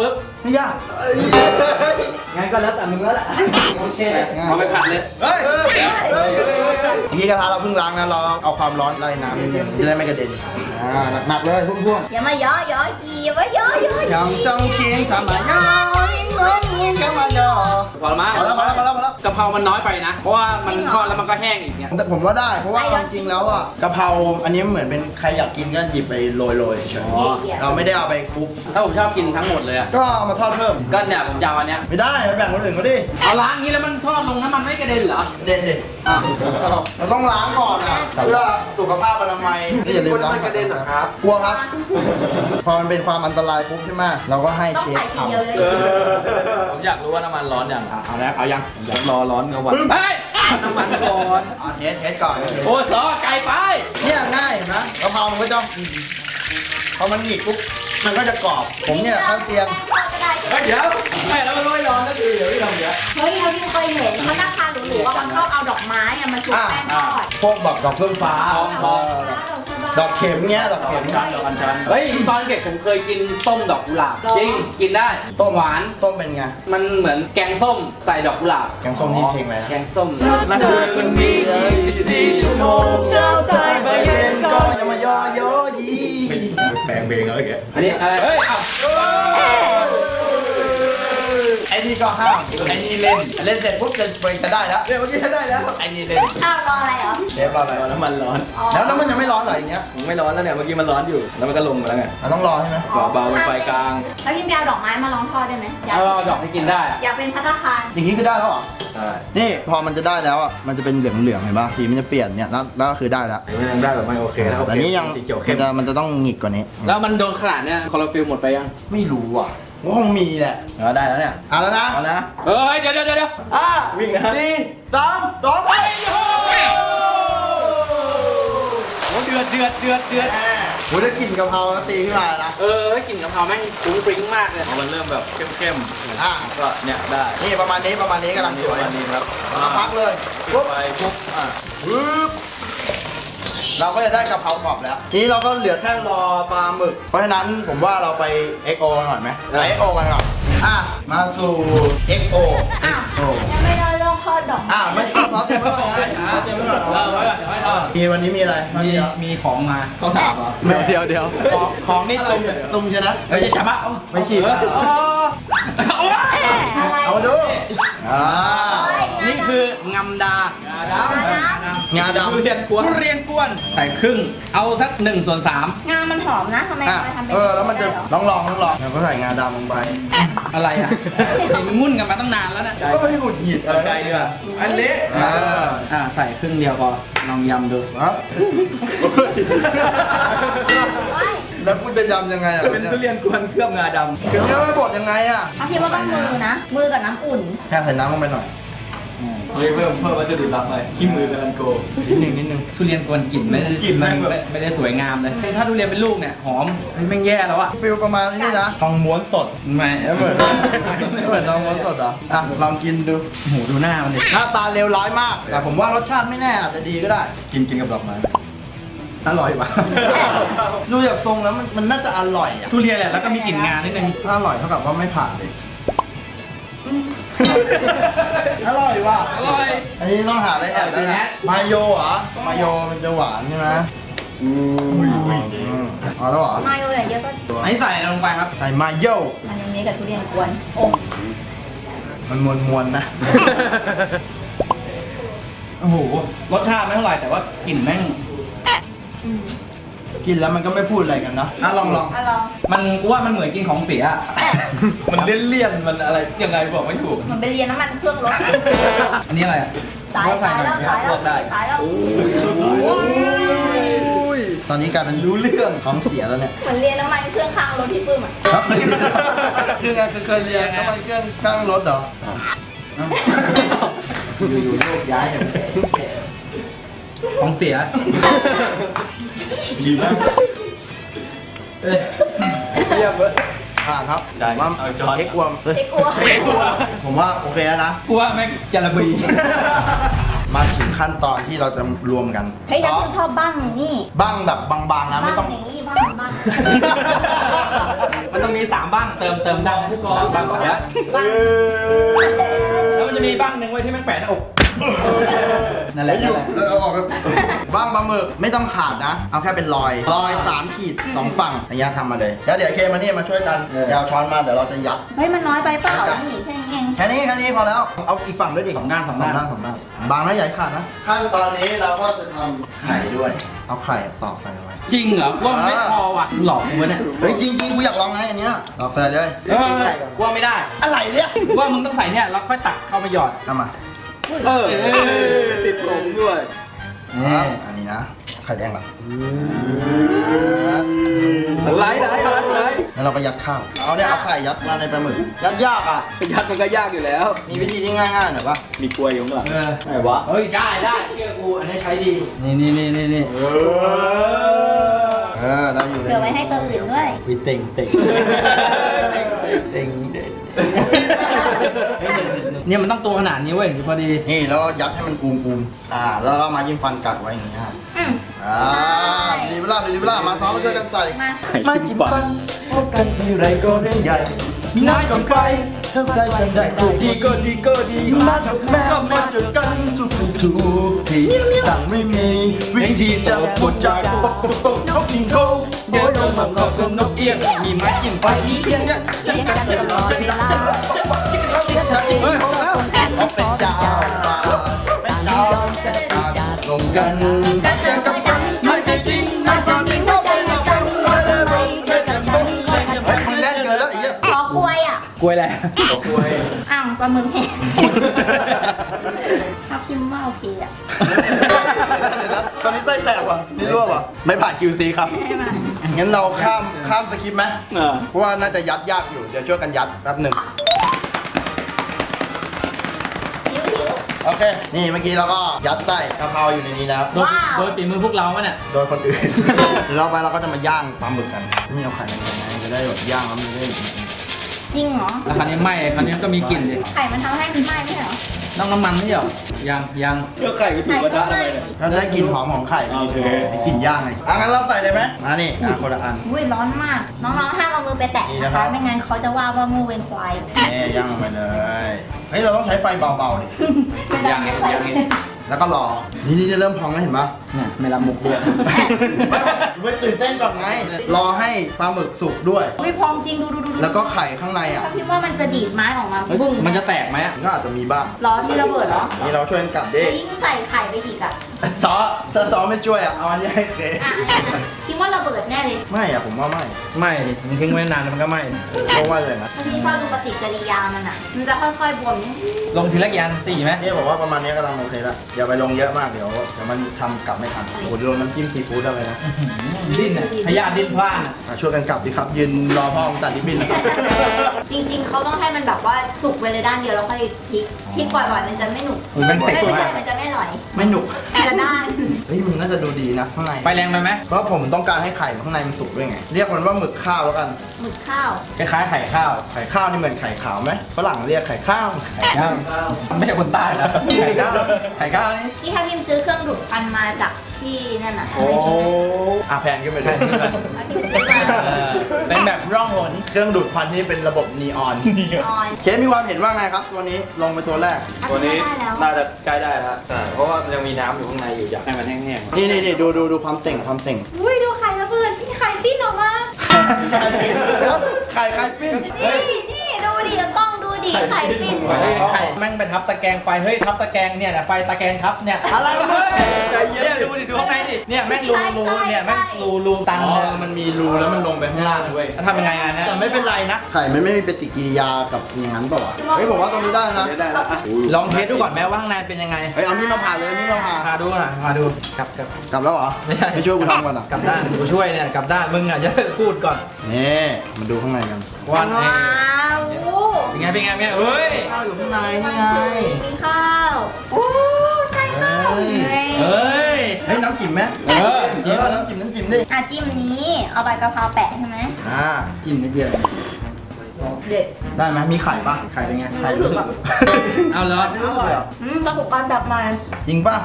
ปุ๊บไม่ยากงั้นก็แล้วแต่มึงแล้วแหละโอเคเอาไปผัดเลยนี่กระทะเราเพิ่งล้างนะเราเอาความร้อนไล่น้ำนิดนึงจะได้ไม่กระเด็นหนักๆเลยพุ่งๆอย่ามาย่อจีอย่ามาย่อจังจังเชียงสามหลายย่อยจังมาย่อพอแล้วมั้ยพอแล้วกะเพรามันน้อยไปนะเพราะว่ามันทอดแล้วมันก็แห้งอีกเนี่ยแต่ผมว่าได้เพราะว่าจริงแล้วอ่ะกะเพราอันนี้เหมือนเป็นใครอยากกินก็หยิบไปโรยเฉยๆเราไม่ได้เอาไปคลุกถ้าผมชอบกินทั้งหมดเลยก็มาทอดเพิ่มก็เนี่ยผมจะเอาอันเนี้ยไม่ได้แบ่งคนอื่นเขาดิเอาล้างงี้แล้วมันทอดลงน้ำมันไม่กระเด็นเหรอเด็ดเลยเราต้องล้างก่อนนะเพื่อสุขภาพอนามัยไม่อย่าลืมล้างกระเด็นเหรอครับกลัวครับพอมันเป็นความอันตรายปุ๊บใช่ไหมเราก็ให้เชฟทำผมอยากรู้ว่าน้ำมันร้อนยังเอายังร้อนเงาวันเฮ้ยน้ำมันร้อนเอาเทสก่อนโอ้ยร้อนไกลไปเนี่ยง่ายนะกะเพรามันก็จะพอมันหยิบปุ๊บมันก็จะกรอบผมเนี่ยข้าวเตียงเดี๋ยวแม่แล้วมันร้อยร้อนก็คือเดี๋ยวที่ทำเดี๋ยวเฮ้ยเราที่เคยเห็นมันราคาหรูๆว่ามันชอบเอาดอกไม้มาชุบแป้งทอดพวกแบบดอกเฟื่องฟ้าดอกเข็มเนี้ยดอกเข็มชันเฮ้ยตอนเด็กผมเคยกินต้มดอกกุหลาบจริงกินได้ต้มหวานต้มเป็นไงมันเหมือนแกงส้มใส่ดอกกุหลาบแกงส้มนี่เพลงอะไรแกงส้มมาเจอคนดี24ชั่วโมงเช้าสายบ่ายเย็นก็ยังมาย่อโยยีแปลงเบงเลยแกอันนี้อะไรเฮ้ยไอ้นี่ก็ห้ามไอ้นี่เล่นเสร็จปุ๊บจะได้แล้วเรื่องเมื่อกี้จะได้แล้วไอ้นี่เล่นอ้าวรออะไรเหรอเชฟรออะไรแล้วมันร้อนแล้วมันยังไม่ร้อนหรออย่างเงี้ยผมไม่ร้อนแล้วเนี่ยเมื่อกี้มันร้อนอยู่แล้วมันก็ลงมาแล้วไงเราต้องรอใช่ไหมรอเบาไฟกลางแล้วกินดอกไม้มาลองทอดได้ไหมอยากดอกให้กินได้อยากเป็นพัตตาคารอย่างนี้ก็ได้แล้วเหรอนี่พอมันจะได้แล้วอ่ะมันจะเป็นเหลืองเห็นป่ะสีมันจะเปลี่ยนเนี่ยแล้วก็คือได้แล้วยังได้แบบไม่โอเคแล้วแต่นี้ยังมันจะต้องหงิกกว่านี้แล้วมันโดนขนาดเนี่ยคลอโรฟิลหมดไปยังไม่รู้อ่ะ ก็คงมีแหละเอาได้แล้วเนี่ยเอาแล้วนะเอานะเฮ้ยเดี๋ยววิ่งนะ4 3 2ไปโอ้โหเดือดโหได้กลิ่นกะเพราแล้วตีขึ้นมาแล้วนะได้กลิ่นกะเพราแม่งฟุ้งฟริ้งมากเลยมันเริ่มแบบเข้มๆก็เนี่ยได้นี่ประมาณนี้กำลังสวยครับพักเลยปุ๊บไปปุ๊บเราก็จะได้กะเพรากรอบแล้วทีนี้เราก็เหลือแค่รอปลาหมึกเพราะฉะนั้นผมว่าเราไป XO กันหน่อยไหมไป XO กันก่อนมาสู่ XO ยังไม่ได้ต้องทอดดอกไม่ทอดเต็มไม่หมดเลยเต็มไม่หมดเราไว้ก่อนเดี๋ยวให้ทอดทีวันนี้มีอะไรมีของมาเขาถามเหรอเดี๋ยวของนี่ตุ่มใช่ไหมเดี๋ยวจะจับมาไปฉีดเอาดูนี่คืองำดางาดำทุเรียนกวนใส่ครึ่งเอาสัก1/3งามันหอมนะทำไมมาทำเป็นแล้วมันจะลองเราก็ใส่งาดำลงไปอะไรอ่ะงุ่นกันมาตั้งนานแล้วนะก็ไม่หุดหงิดอะไรใจดีกว่าอันนี้ใส่ครึ่งเดียวพอลองยำดูครับแล้วคุณจะยำยังไงอ่ะเป็นทุเรียนกวนเคลือบงาดำเคลือบไม่บดยังไงอ่ะคิดว่าต้องมือกับน้ำอุ่นแค่ใส่น้ำลงไปหน่อยเพิ่มวัตถุดิบลับไปขี้มือกับอันโกนิดนึงทุเรียนกวนกลิ่นไม่ได้สวยงามเลยถ้าทุเรียนเป็นลูกเนี่ยหอมแม่งแย่แล้วอะฟิลประมาณนี้นะทองม้วนสดไม่เหมือนทองม้วนสดอ่ะลองกินดูโหดูหน้ามันดิหน้าตาเลวร้ายมากแต่ผมว่ารสชาติไม่แน่อาจจะดีก็ได้กินกับดอกไม้อร่อยว่ะดูจากทรงแล้วมันน่าจะอร่อยอะทุเรียนแหละแล้วก็มีกลิ่นงานิดนึงถ้าอร่อยเท่ากับว่าไม่ผ่านเลยอร่อยว่ะอร่อยอันนี้ต้องหาอะไรแอบนะมาโยเหรอมาโยมันจะหวานใช่ไหมเอาแล้วเหรอมาโยอย่างเดียวก็อันนี้ใส่ลงไปครับใส่มาโยอันนี้กับทุเรียนกวนมันมวนนะโอ้โหรสชาติไม่เท่าไหร่แต่ว่ากลิ่นแม่งกินแล้วมันก็ไม่พูดอะไรกันเนาะลองมันกูว่ามันเหมือนกินของเสียมันเลี่ยนมันอะไรยังไงบอกไม่ถูกมันไปเรียนน้ำมันเครื่องรถอันนี้อะไรตายแล้วตอนนี้กลายเป็นรู้เรื่องของเสียแล้วเนี่ยเหมือนเรียนน้ำมันเครื่องข้างรถที่ปื้มอ่ะครับคือไงเคยเรียนน้ำมันเครื่องข้างรถเหรออยู่โลกย้ายของเสียดีมากเยี่ยมเลยผ่านครับว่าเอ็กวมผมว่าโอเคแล้วนะกลัวแม่งจะระเบียดมาถึงขั้นตอนที่เราจะรวมกันเฮ้ยแล้วคุณชอบบ้างนี่บ้างแบบบางๆนะไม่ต้องอย่างนี้บ้างมันต้องมี3บ้างเติมดังผู้กองบ้างแล้วมันจะมีบ้างหนึ่งไว้ที่แม่งแปะหน้าอกนั่นแหละอยู่ออกบ้างปลาหมึกไม่ต้องขาดนะเอาแค่เป็นรอย3 ขีด 2 ฝั่งอันนี้ทำมาเลยแล้วเดี๋ยวเคมานี่มาช่วยกันเดี๋ยวช้อนมาเดี๋ยวเราจะยัดเฮ้ยมันน้อยไปเปล่าแค่นี้พอแล้วเอาอีกฝั่งด้วยดิ2 ด้านบางนะใหญ่ขาดนะขั้นตอนนี้เราก็จะทำไข่ด้วยเอาไข่ตอกใส่ไว้จริงเหรอว่าไม่พอว่ะหลอกกูเนี่ยเฮ้ยจริงกูอยากลองไงอันเนี้ยตอกใส่เลยว่าไม่ได้อะไรเนี่ยว่ามึงต้องใส่เนี่ยเราค่อยตักเข้ามาหยอดเอามาติดผมด้วยอันนี้นะไข่แดงแบบไหลแล้วเราก็ยัดข้าวเอาไข่ยัดมาในปลาหมึกยัดยากอ่ะยัดมันก็ยากอยู่แล้วมีวิธีที่ง่ายๆหน่อยปะมีกล้วยอยู่ข้างหลังไหนวะเฮ้ยได้เชื่อกูอันนี้ใช้ดีนี่เราอยู่เดี๋ยวไปให้ตัวอื่นด้วยวิเต็งเนี่ยมันต้องตัวขนาดนี้เว้ยพอดีนี่แล้วเรายัดให้มันปูมแล้วเรามายิ้มฟันกัดไว้อย่างนี้ดีเวลามาซ้อมมาช่วยกันใส่มาจิ้มฟันพบกันที่ไรก็เรื่องใหญ่น่าจดไฟถ้าใครกันได้ดีมาทำแม่มาเจอกันทุกทีต่างไม่มีวิธีจะพูดจาโกนกกินโกโอ้ยนกมันก็คือนกเอี้ยงมีไม้จิ้มไฟอีเอี้ยงเนี่ยกล้วยแหละกล้วยอ้าวปลาหมึกแห้งถ้าพิมพ์ว่าโอเคอ่ะ ตอนนี้ไส้แตกว่ะนี่รั่วว่ะไม่ผ่าน QC ครับงั้นเราข้ามสคริปต์ไหมเพราะว่าน่าจะยัดยากอยู่เดี๋ยวช่วยกันยัดแป๊บหนึ่งโอเคนี่เมื่อกี้เราก็ยัดไส้กะเพราอยู่ในนี้แล้วโดยฝีมือพวกเราเนี่ยโดยคนอื่นเราไปเราก็จะมาย่างปลาหมึกกันนี่เอาไข่ลงไปนะจะได้แบบย่างแล้วมันจะได้จริงเหรอแล้วคราวนี้ไหม้คราวนี้ก็มีกลิ่นเลยไข่มันทำให้มันไหม้ไม่ใช่เหรอต้องน้ำมันไม่ใช่หรอยังเพื่อไข่ไปถูกกระทะอะไรก็ได้กลิ่นหอมของไข่โอเคกลิ่นย่างไงอ่ะงั้นเราใส่เลยไหมมานี่คนละอันอุ้ยร้อนมากน้องๆห้ามเอามือไปแตะนะคะไม่งั้นเขาจะว่าโง่เวรควายนี่ย่างลงไปเลยเฮ้ยเราต้องใช้ไฟเบาๆดิย่างแล้วก็รอนี่เริ่มพองแล้วเห็นปะเนี่ยไม่รับมุกด้วยไม่ตื่นเต้นก่อนไงรอให้ปลาหมึกสุกด้วยไม่พองจริงดูแล้วก็ไข่ข้างในอ่ะพี่ว่ามันจะดีดไม้ออกมาบุ้งมันจะแตกไหมก็อาจจะมีบ้างรอที่ระเบิดเหรอนี่เราช่วยกันกลับดิยิ่งใส่ไข่ไปอีกอ่ะซอไม่ช่วยอ่ะเอาอันนี้ให้เคคิดว่าระเบิดแน่เลยไม่อ่ะผมว่าไม่มันทิ้งไว้นานแล้วมันก็ไม่เพราะว่าอะไรนะพี่ชอบดูปฏิกิริยามันอ่ะมันจะค่อยๆบวมลงทีละกี่อัน4ไหมเนี่ยบอกว่าประมาณนี้กำลังโอเคแล้วอย่าไปลงเยอะมากเดี๋ยวมันทำกลับไม่ทันโหโดนน้ำจิ้มซีฟู้ดอะไรนะดิ้นอ่ะพยาดิ้นพลาดอ่ะช่วยกันกลับสิครับยืนรอพ่อของตัดริบบิ้นจริงๆเขาต้องให้มันแบบว่าสุกไปเลยด้านเดียวแล้วค่อยพลิกปล่อยๆมันจะไม่หนุกมันจะไม่อร่อยไม่หนุกจะด้านเฮ้ยมันน่าจะดูดีนะข้างในไปแรงไปไหมเพราะผมต้องการให้ไข่ข้างในมันสุกด้วยไงเรียกมันว่าหมึกข้าวแล้วกันหมึกข้าวคล้ายๆไข่ข้าวไข่ข้าวนี่เหมือนไข่ขาวไหมฝรั่งเรียกไข่ข้าวไม่ใช่คนใต้นะไข่ข้าวนี่ถ้าพิมซื้อเครื่องดูดควันมาจากที่นั่นน่ะโอ้แพนขึ้นไปด้วยเป็นแบบร่องหนเครื่องดูดควันที่เป็นระบบนีออนเชฟมีความเห็นว่าไงครับตัวนี้ลงไปตัวแรกตัวนี้น่าจะใกล้ได้แล้วเพราะว่ามันยังมีน้ำอยู่ข้างในอยู่อยากให้มันแห้งๆนี่ดูความเต่งอุ้ยดูไข่ระเบิดที่ไข่ปิ้นออกมาไข่ปิ้นนี่ดูดิกล้องดูดิไข่ปิ้นไข่แม่งไปทับตะแกรงไฟเฮ้ยทับตะแกรงเนี่ยไฟตะแกรงทับเนี่ยอะไรเนี่ยดูดิดูข้างในดิเนี่ยแม่งรูเนี่ยแม่งรูตันมันมีรูแล้วมันลงไปข้างล่างด้วยทำยังไงอ่ะนะแต่ไม่เป็นไรนะไข่มันไม่มีปฏิกิริยากับอย่างนั้นเปล่าเฮ้ยผมว่าตรงนี้ได้นะลองเทสดูก่อนแม้ว่าข้างในเป็นยังไงเฮ้ยเอานี่มาผ่าเลยนี่เราผ่าดูหน่อยผ่าดูกลับแล้วเหรอไม่ใช่ช่วยกูทำก่อนอ่ะกลับด้านกูช่วยเนี่ยกลับด้านมึงอ่ะจะพูดก่อนนี่มาดูข้างในกันวันนี้เป็นไงเฮ้ยข้าวอยู่ข้างในนี่ไงกินข้าวใส่ข้าวเฮ้ยน้ำจิ้มไหมน้ำจิ้มดิจิ้มนี้เอาใบกะเพราแปะใช่ไหมจิ้มนิดเดียวเด็ดได้ไหมมีไข่ป่ะไข่เป็นไงไข่รู้สึกเอาเลยอร่อยประสบการณ์แบบใหม่จริงป่ะ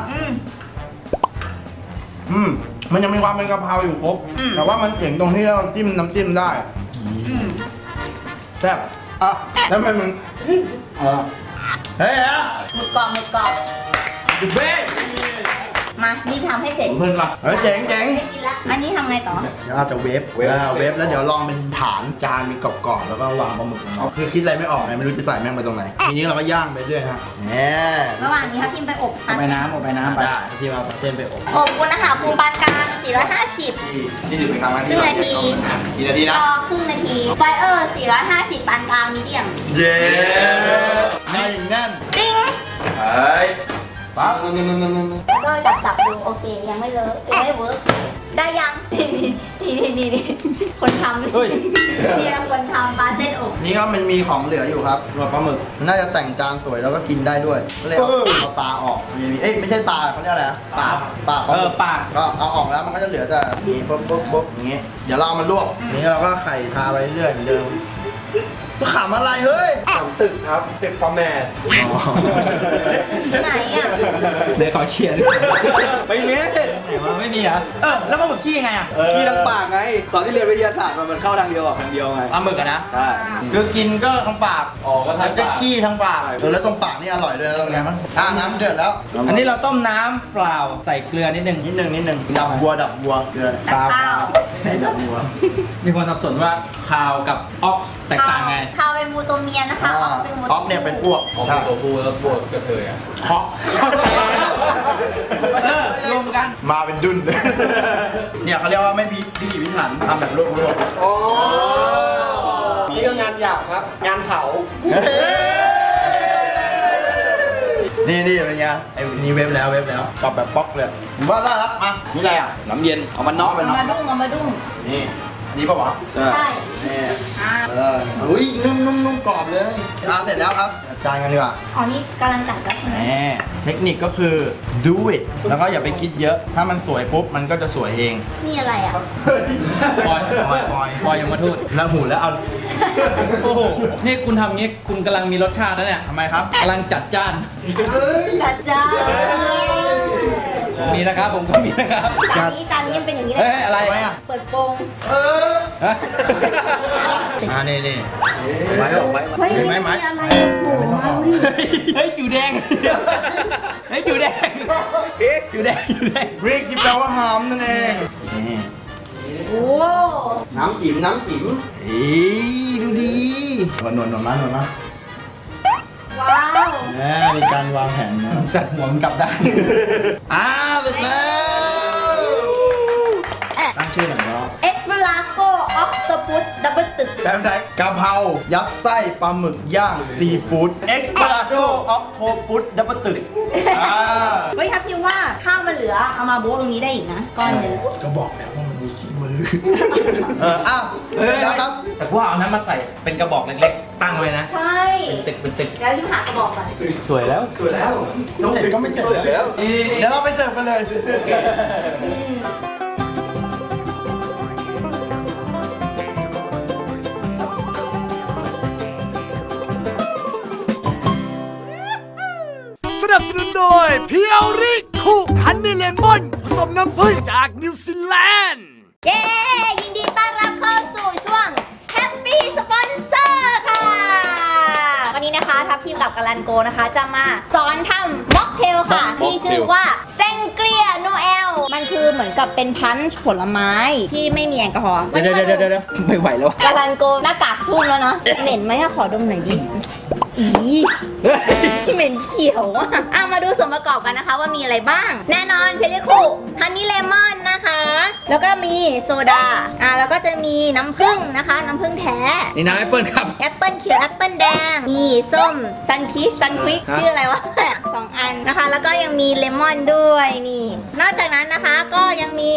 มันยังมีความเป็นกะเพราอยู่ครบแต่ว่ามันเจ๋งตรงที่เราจิ้มน้ำจิ้มได้แซ่บอ่ะแล้วมันเฮ้ยฮะหมึกกรอบดูเบ้มารีบทำให้เสร็จเพิ่นมาเฮ้ยเจ๋งอันนี้ทำไงต่อเดี๋ยวจะเวฟแล้วเดี๋ยวลองเป็นฐานจานมีกรอบๆแล้วก็วางปลาหมึกลงไปคือคิดอะไรไม่ออกเลยไม่รู้จะใส่แม่งไปตรงไหนทีนี้เราก็ย่างไปเรื่อยฮะระหว่างนี้ครับทีมไปอบค่ะไปน้ำได้ที่เราเส้นไปอบคุณนะคะภูมิปานกลาง450นี่ถึงเป็นครั้งที่1 นาทีนะรอครึ่งนาทีไฟ450ปานกลางมีเดียมเย้นั่นติ๊งเฮ้ยปั๊บก็จับดูโอเคยังไม่เลอะยังไม่เวิร์กได้ยังนี่คนทำเนี่ยคนทำปลาเส้นอบนี่ก็มันมีของเหลืออยู่ครับหนวดปลาหมึกน่าจะแต่งจานสวยแล้วก็กินได้ด้วยก็เลยเอาตาออกไม่ใช่ตาเขาเรียกอะไรปากปากก็เอาออกแล้วมันก็จะเหลือแต่นี่ปุ๊บอย่างงี้เดี๋ยวเรามันลวกนี่เราก็ไข่ทาไปเรื่อยเหมือนเดิมขำอะไรเฮ้ยขำตึกครับตึกพอแม่ไหนอ่ะเดี๋ยวขอเขียนไม่มีอ่ะแล้วมันหมึกขี้ยังไงอ่ะขี้ทางปากไงตอนที่เรียนวิทยาศาสตร์มันเข้าทางเดียวออกทางเดียวไงเอาหมึกกันนะคือกินก็ทางปากออกก็ทางก็ขี้ทางปากแล้วตรงปากนี่อร่อยด้วยตรงนี้มันน้ำเดือดแล้วอันนี้เราต้มน้ำเปล่าใส่เกลือนิดนึงดับวัวเกลือข้าวให้ดับวัวมีคนสับสนว่าข้าวกับออกแตกต่างไงข้าวเป็นมูตัวเมียนะคะออกเป็นมูตัวผู้ออกเนี่ยเป็นอ้วกออกเป็นตัวผู้แล้วอ้วกกระเทยอ่ะฮอกรวมกันมาเป็นดุนเลยเนี่ยเขาเรียกว่าไม่พิถีพิถันทำแบบรวบโอ้นี่ก็งานหยาบครับงานเผา นี่นี่เป็นไงไอ้นี่เว็บแล้วเว็บแล้วกรอบแบบป๊อกเลยผมว่าน่ารักมานี่อะไรอ่ะน้ำเย็นเอามาน็อกเอามาดุ้งเอามาดุ้งนี่นี่ป่าวะใช่นี่อุ้ยนุ่มกรอบเลยเสร็จแล้วครับจานกันดีกว่าอ๋อนี่กำลังจัดแล้วใช่ไหมเทคนิคก็คือ do it แล้วก็อย่าไปคิดเยอะถ้ามันสวยปุ๊บมันก็จะสวยเองนี่อะไรอ่ะปอยยังมาทูดแล้วหูแล้วเอาโอ้โหนี่คุณทำงี้คุณกำลังมีรสชาติแล้วเนี่ยทำไมครับกำลังจัดจ้านจัดจ้านผมมีนะครับผมก็มีนะครับจานนี้ยังเป็นอย่างนี้เลยอะไรเปิดโปงนี่ไม้โอ้โหเฮ้ยจู่แดงพริกที่แปลว่าหอมนั่นเองโอ้น้ำจิ้มเฮ้ยดูดีนวลมาว้าวมีการวางแผนนะสัตว์หวงกลับได้เสร็จแล้วตั้งชื่อหน่อยเนาะเอ็กซ์ปลาโกออคโตปุสดับเบิ้ลตึกแบบไหนกะเพรายัดไส้ปลาหมึกย่างซีฟู้ดเอ็กซ์ปลาโกออคโตปุสดับเบิ้ลตึกเฮ้ยครับพี่ว่าข้าวมันเหลือเอามาโบ๊ะตรงนี้ได้อีกนะก้อนนึงก็บอกแล้วว่ามันมีขี้มือแล้วครับแต่ว่าเอานั้นมาใส่เป็นกระบอกเล็กๆตั้งไว้นะใช่เป็นตึกแล้วรีบหากระบอกก่อนสวยแล้วเสร็จก็ไม่เสร็จแล้วเดี๋ยวเราไปเสิร์ฟกันเลยสนับสนุนโดยเพียวริคุฮันนี่เลมอนผสมน้ำผึ้งจากนิวซีแลนด์เย้ยินดีต้อนรับเข้าสู่ช่วงแฮปปี้สปอนเซอร์ค่ะวันนี้นะคะทัพทีมกับกาลันโกนะคะจะมาสอนทำม็อกเทลค่ะที่ชื่อว่าเซงเกรียโนเอลมันคือเหมือนกับเป็นพันช์ผลไม้ที่ไม่มีแอลกอฮอล์เดี๋ยวไม่ไหวแล้วกาลันโกหน้ากากชุ่มแล้วเนาะเหม็นไหมขอดมหน่อยดิที่เหม็นเขียวเอามาดูส่วนประกอบกันนะคะว่ามีอะไรบ้างแน่นอนเพลิคุฮันนี่เลมอนนะคะแล้วก็มีโซดาแล้วก็จะมีน้ำผึ้งนะคะน้ำผึ้งแท้นี่น้ำแอปเปิ้ลครับแอปเปิ้ลเขียวแอปเปิ้ลแดงมีส้มซันพีชซันควิกชื่ออะไรวะสองอันนะคะแล้วก็ยังมีเลมอนด้วยนี่นอกจากนั้นนะคะก็ยังมี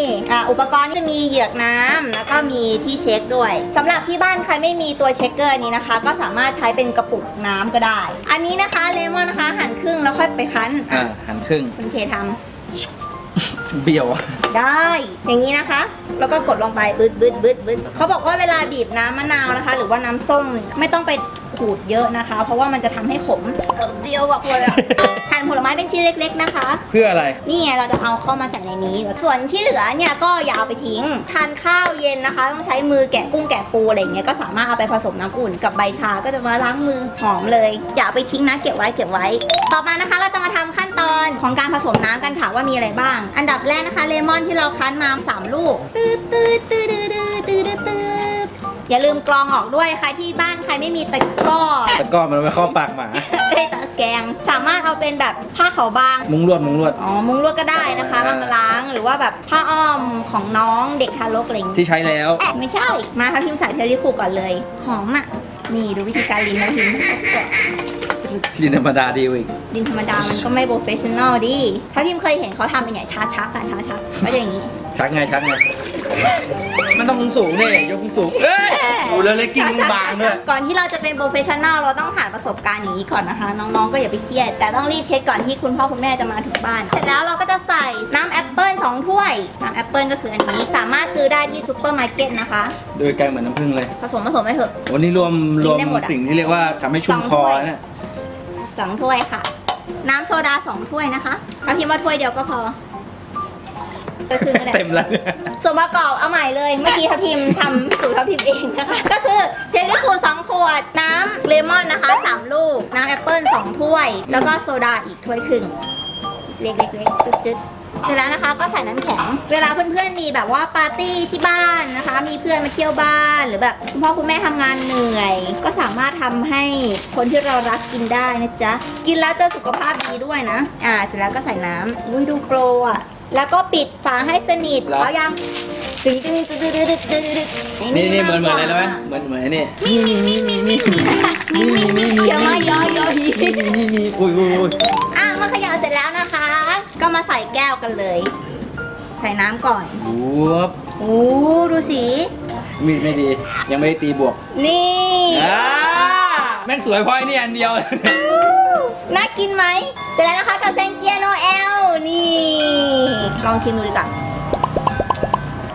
อุปกรณ์จะมีเหยือกน้ำแล้วก็มีที่เช็คด้วยสำหรับที่บ้านใครไม่มีตัวเช็คเกอร์นี้นะคะก็สามารถใช้เป็นกระปุกน้ำก็ได้อันนี้นะคะเลมอนนะคะหั่นครึ่งแล้วค่อยไปคั้นหั่นครึ่งคุณเคทำเบี้ยวได้อย่างนี้นะคะแล้วก็กดลงไปบึดเขาบอกว่าเวลาบีบน้ำมะนาวนะคะหรือว่าน้ำส้มไม่ต้องไปขูดเยอะนะคะเพราะว่ามันจะทำให้ขมเดียวแบบเลยหั่นผลไม้เป็นชิ้นเล็กๆนะคะเพื่ออะไรนี่ไงเราจะเอาเข้ามาใส่ในนี้ส่วนที่เหลือเนี่ยก็อย่าเอาไปทิ้งทานข้าวเย็นนะคะต้องใช้มือแกะกุ้งแกะปูอะไรอย่างเงี้ยก็สามารถเอาไปผสมน้ำอุ่นกับใบชาก็จะมาล้างมือหอมเลยอย่าไปทิ้งนะเก็บไว้ต่อมานะคะเราจะมาทำขั้นตอนของการผสมน้ำกันค่ะว่ามีอะไรบ้างอันดับแรกนะคะเลมอนที่เราคั้นมา3ลูกอย่าลืมกรองออกด้วยใครที่บ้านใครไม่มีตะกร้อมันไปเข้าปากหมาตะแกรงสามารถเอาเป็นแบบผ้าขาวบางมุ้งลวดมุ้งลวดก็ได้นะคะมาล้างหรือว่าแบบผ้าอ้อมของน้องเด็กทารกอะไรที่ใช้แล้วไม่ใช่มาทัพทิมใส่เทอริคูก่อนเลยหอมอ่ะนี่ดูวิธีการลิ้นทัพทิมลิ้นธรรมดาดีอีกลิ้นธรรมดามันก็ไม่โปรเฟชชั่นแนลดิทัพทิมเคยเห็นเขาทำเป็นอย่างช้าชักก็จะอย่างนี้ชักไงมันต้องสูงเนี่ยยกสูงดูแล้วเล็กกิ้งบางด้วยก่อนที่เราจะเป็นโปรเฟชชั่นแนลเราต้องผ่านประสบการณ์อย่างนี้ก่อนนะคะน้องๆก็อย่าไปเครียดแต่ต้องรีบเช็คก่อนที่คุณพ่อคุณแม่จะมาถึงบ้านเสร็จแล้วเราก็จะใส่น้ำแอปเปิ้ล2ถ้วยน้ำแอปเปิ้ลก็คืออันนี้สามารถซื้อได้ที่ซูเปอร์มาร์เก็ตนะคะโดยไกลเหมือนน้ำผึ้งเลยผสมไม่เถอะวันนี้รวมสิ่งที่เรียกว่าทำให้ชุ่มคอเนี่ย2ถ้วยค่ะน้ำโซดา2ถ้วยนะคะเอาพิมพ์ว่าถ้วยเดียวก็พอก็คือเต็มแล้วส่วนประกอบเอาใหม่เลยเมื่อกี้ทัพทิมทำสูตรทัพทิมเองนะคะก็คือเพลิคู2ขวดน้ำเลมอนนะคะ3ลูกน้ำแอปเปิ้ล2ถ้วยแล้วก็โซดาอีกถ้วยครึ่งเล็กจุดเสร็จแล้วนะคะก็ใส่น้ำแข็งเวลาเพื่อนๆมีแบบว่าปาร์ตี้ที่บ้านนะคะมีเพื่อนมาเที่ยวบ้านหรือแบบคุณพ่อคุณแม่ทำงานเหนื่อยก็สามารถทำให้คนที่เรารักกินได้นะจ๊ะกินแล้วจะสุขภาพดีด้วยนะเสร็จแล้วก็ใส่น้ำอุ้ยดูโกรอ่ะแล้วก็ปิดฝาให้สนิทเอายังนี่เหมือนอะไรนะเหมือนไอ้นี่มีเดี๋ยวมาย้อยอุ้ย ขยะเสร็จแล้วนะคะก็มาใส่แก้วกันเลยใส่น้ำก่อนโอ้ดูสีมีดไม่ดียังไม่ได้ตีบวกนี่แม่งสวยพอยนี่อันเดียวน่ากินไหมเสร็จแล้วนะคะกับแซงเกียโนเอลนี่ลองชิมดูดีกว่า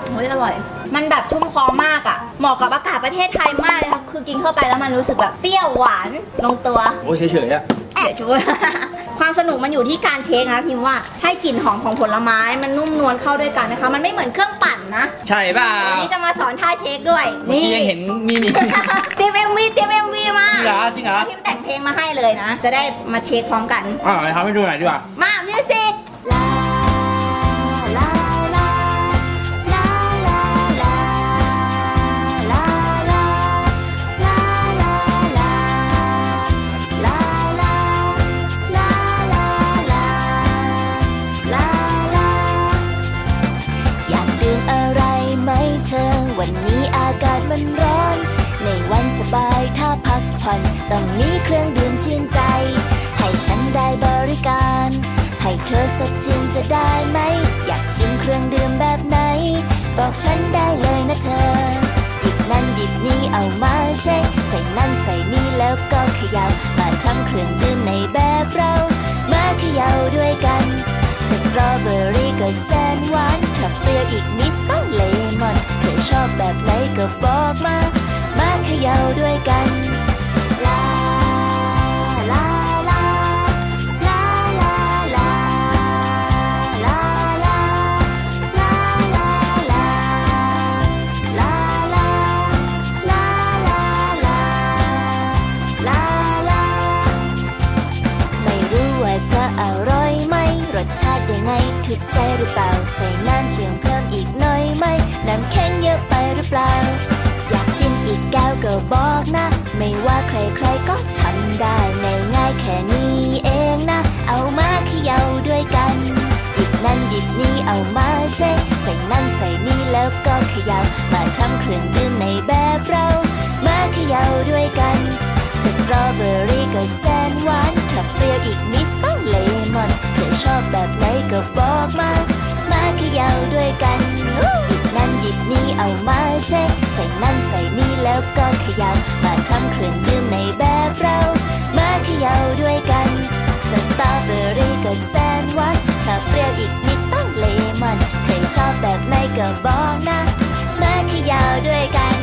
โอ้ยอร่อยมันแบบชุ่มคอมากอ่ะเหมาะกับอากาศประเทศไทยมากเลยครับคือกินเข้าไปแล้วมันรู้สึกแบบเปรี้ยวหวานลงตัวโอ้ยเฉยๆอ่ะเดี๋ยวช่วยความสนุกมันอยู่ที่การเชคนะพิมว่าให้กลิ่นหอมของผลไม้มันนุ่มนวลเข้าด้วยกันนะคะมันไม่เหมือนเครื่องปั่นนะใช่ป่ะวันนี้จะมาสอนท่าเชคด้วยนี่ยังเห็นมีเตรียมเอ็มวีมาเหรอจริงเหรอพิมแต่งเพลงมาให้เลยนะจะได้มาเชคพร้อมกันอ่ะทำให้ดูหน่อยดีกว่ามามิวสิกวันนี้อากาศมันร้อนในวันสบายถ้าพักผ่อนต้องมีเครื่องดื่มชื่นใจให้ฉันได้บริการให้เธอสดชื่นจะได้ไหมอยากชิมเครื่องดื่มแบบไหนบอกฉันได้เลยนะเธอหยิบนั่นหยิบนี้เอามาเช็คใส่นั่นใส่นี่แล้วก็เขย่ามาทำเครื่องดื่มในแบบเรามาเขย่าด้วยกันสตรอเบอรี่ก็แสนหวานถ้าเปรี้ยวอีกนิดก็เลมอนเธอชอบแบบไหนก็บอกมามาเขย่าด้วยกันลาลาลาลาลาลาลาลาลาลาลาลาลาลาลาลาลาไม่รู้ว่าจะอร่อยไหมรสชาติยังไงถูกใจหรือเปล่าใส่น้ำเชื่อมเพิ่มอีกหน่อยไหมน้ำแข็งเยอะไปหรือเปล่าอยากชิมอีกแก้วก็บอกนะไม่ว่าใครๆก็ทำได้ง่ายๆแค่นี้เองนะเอามาเขย่าด้วยกันหยิบนั่นหยิบนี้เอามาเช็คใส่นั่นใส่นี่แล้วก็เขย่ามาทำเครื่องดื่มในแบบเรามาเขย่าด้วยกันสตรอเบอรี่ก็แสนหวานถ้าเปรี้ยวอีกนิดก็เลมอนเธอชอบแบบไหนก็บอกมามาเขย่าด้วยกันนั่นหยิบนี้เอามาเช็คใส่นั่นใส่นี่แล้วก็เขย่ามาทำเครื่องดื่มในแบบเรามาเขย่าด้วยกันสตรอเบอรี่ก็แสนหวานถ้าเปรี้ยวอีกนิดต้องเลมอนเธอชอบแบบไหนก็บอกนะมาเขย่าด้วยกัน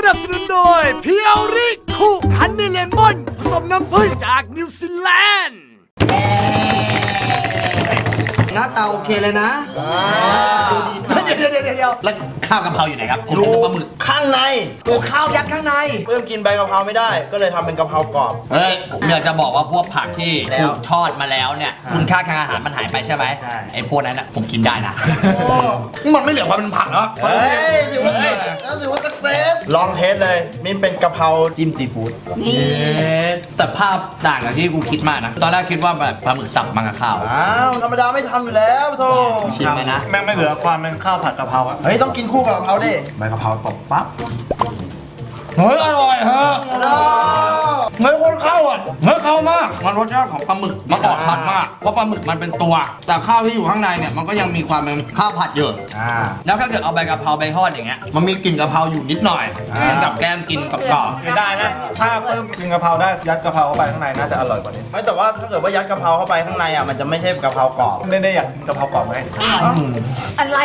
สนับสนุนโดยเพียวริคุฮันนี่เลมอนผสมน้ำผึ้งจากนิวซีแลนด์หน้าตาโอเคเลยนะเดี๋ยวแล้วข้าวกะเพราอยู่ไหนครับผมเห็นปลาหมึกข้างในโอ้ข้าวยัดข้างในเพิ่มกินใบกะเพราไม่ได้ก็เลยทำเป็นกะเพรากรอบเฮ้ยผมอยากจะบอกว่าพวกผักที่ถูกทอดมาแล้วเนี่ยคุณค่าทางอาหารมันหายไปใช่ไหมไอ้พวกนั้นน่ะผมกินได้นะมันไม่เหลือความเป็นผักแล้วเฮ้ยถือว่าเซฟลองเทสเลยนี่เป็นกะเพราจิ้มซีฟู้ดแต่ภาพต่างกับที่กูคิดมากนะตอนแรกคิดว่าแบบปลาหมึกสับมากับข้าวอ้าวธรรมดาไม่ทำอยู่แล้วโธ่ชิมไปนะแม่งไม่เหลือความเป็นข้าวผัดกะเพราอ่ะเฮ้ยต้องกินคู่กับกะเพราดิใบกะเพราตบปั๊บเฮ้ยอร่อยฮะเนื้อคนเข้าอ่ะเนื้อเข้ามากมันรสชาติของปลาหมึกมันออกชัดมากเพราะปลาหมึกมันเป็นตัวแต่ข้าวที่อยู่ข้างในเนี่ยมันก็ยังมีความเป็นข้าวผัดเยอะแล้วถ้าเกิดเอาใบกะเพราใบทอดอย่างเงี้ยมันมีกลิ่นกะเพราอยู่นิดหน่อยกับแกมกินกับกรอบได้นะถ้าเพิ่มกลิ่นกะเพราได้ยัดกะเพราเข้าไปข้างในน่าจะอร่อยกว่านี้แต่ว่าถ้าเกิดว่ายัดกะเพราเข้าไปข้างในอ่ะมันจะไม่ใช่กะเพรากรอบได้อยากกะเพรากรอบไหมอะไร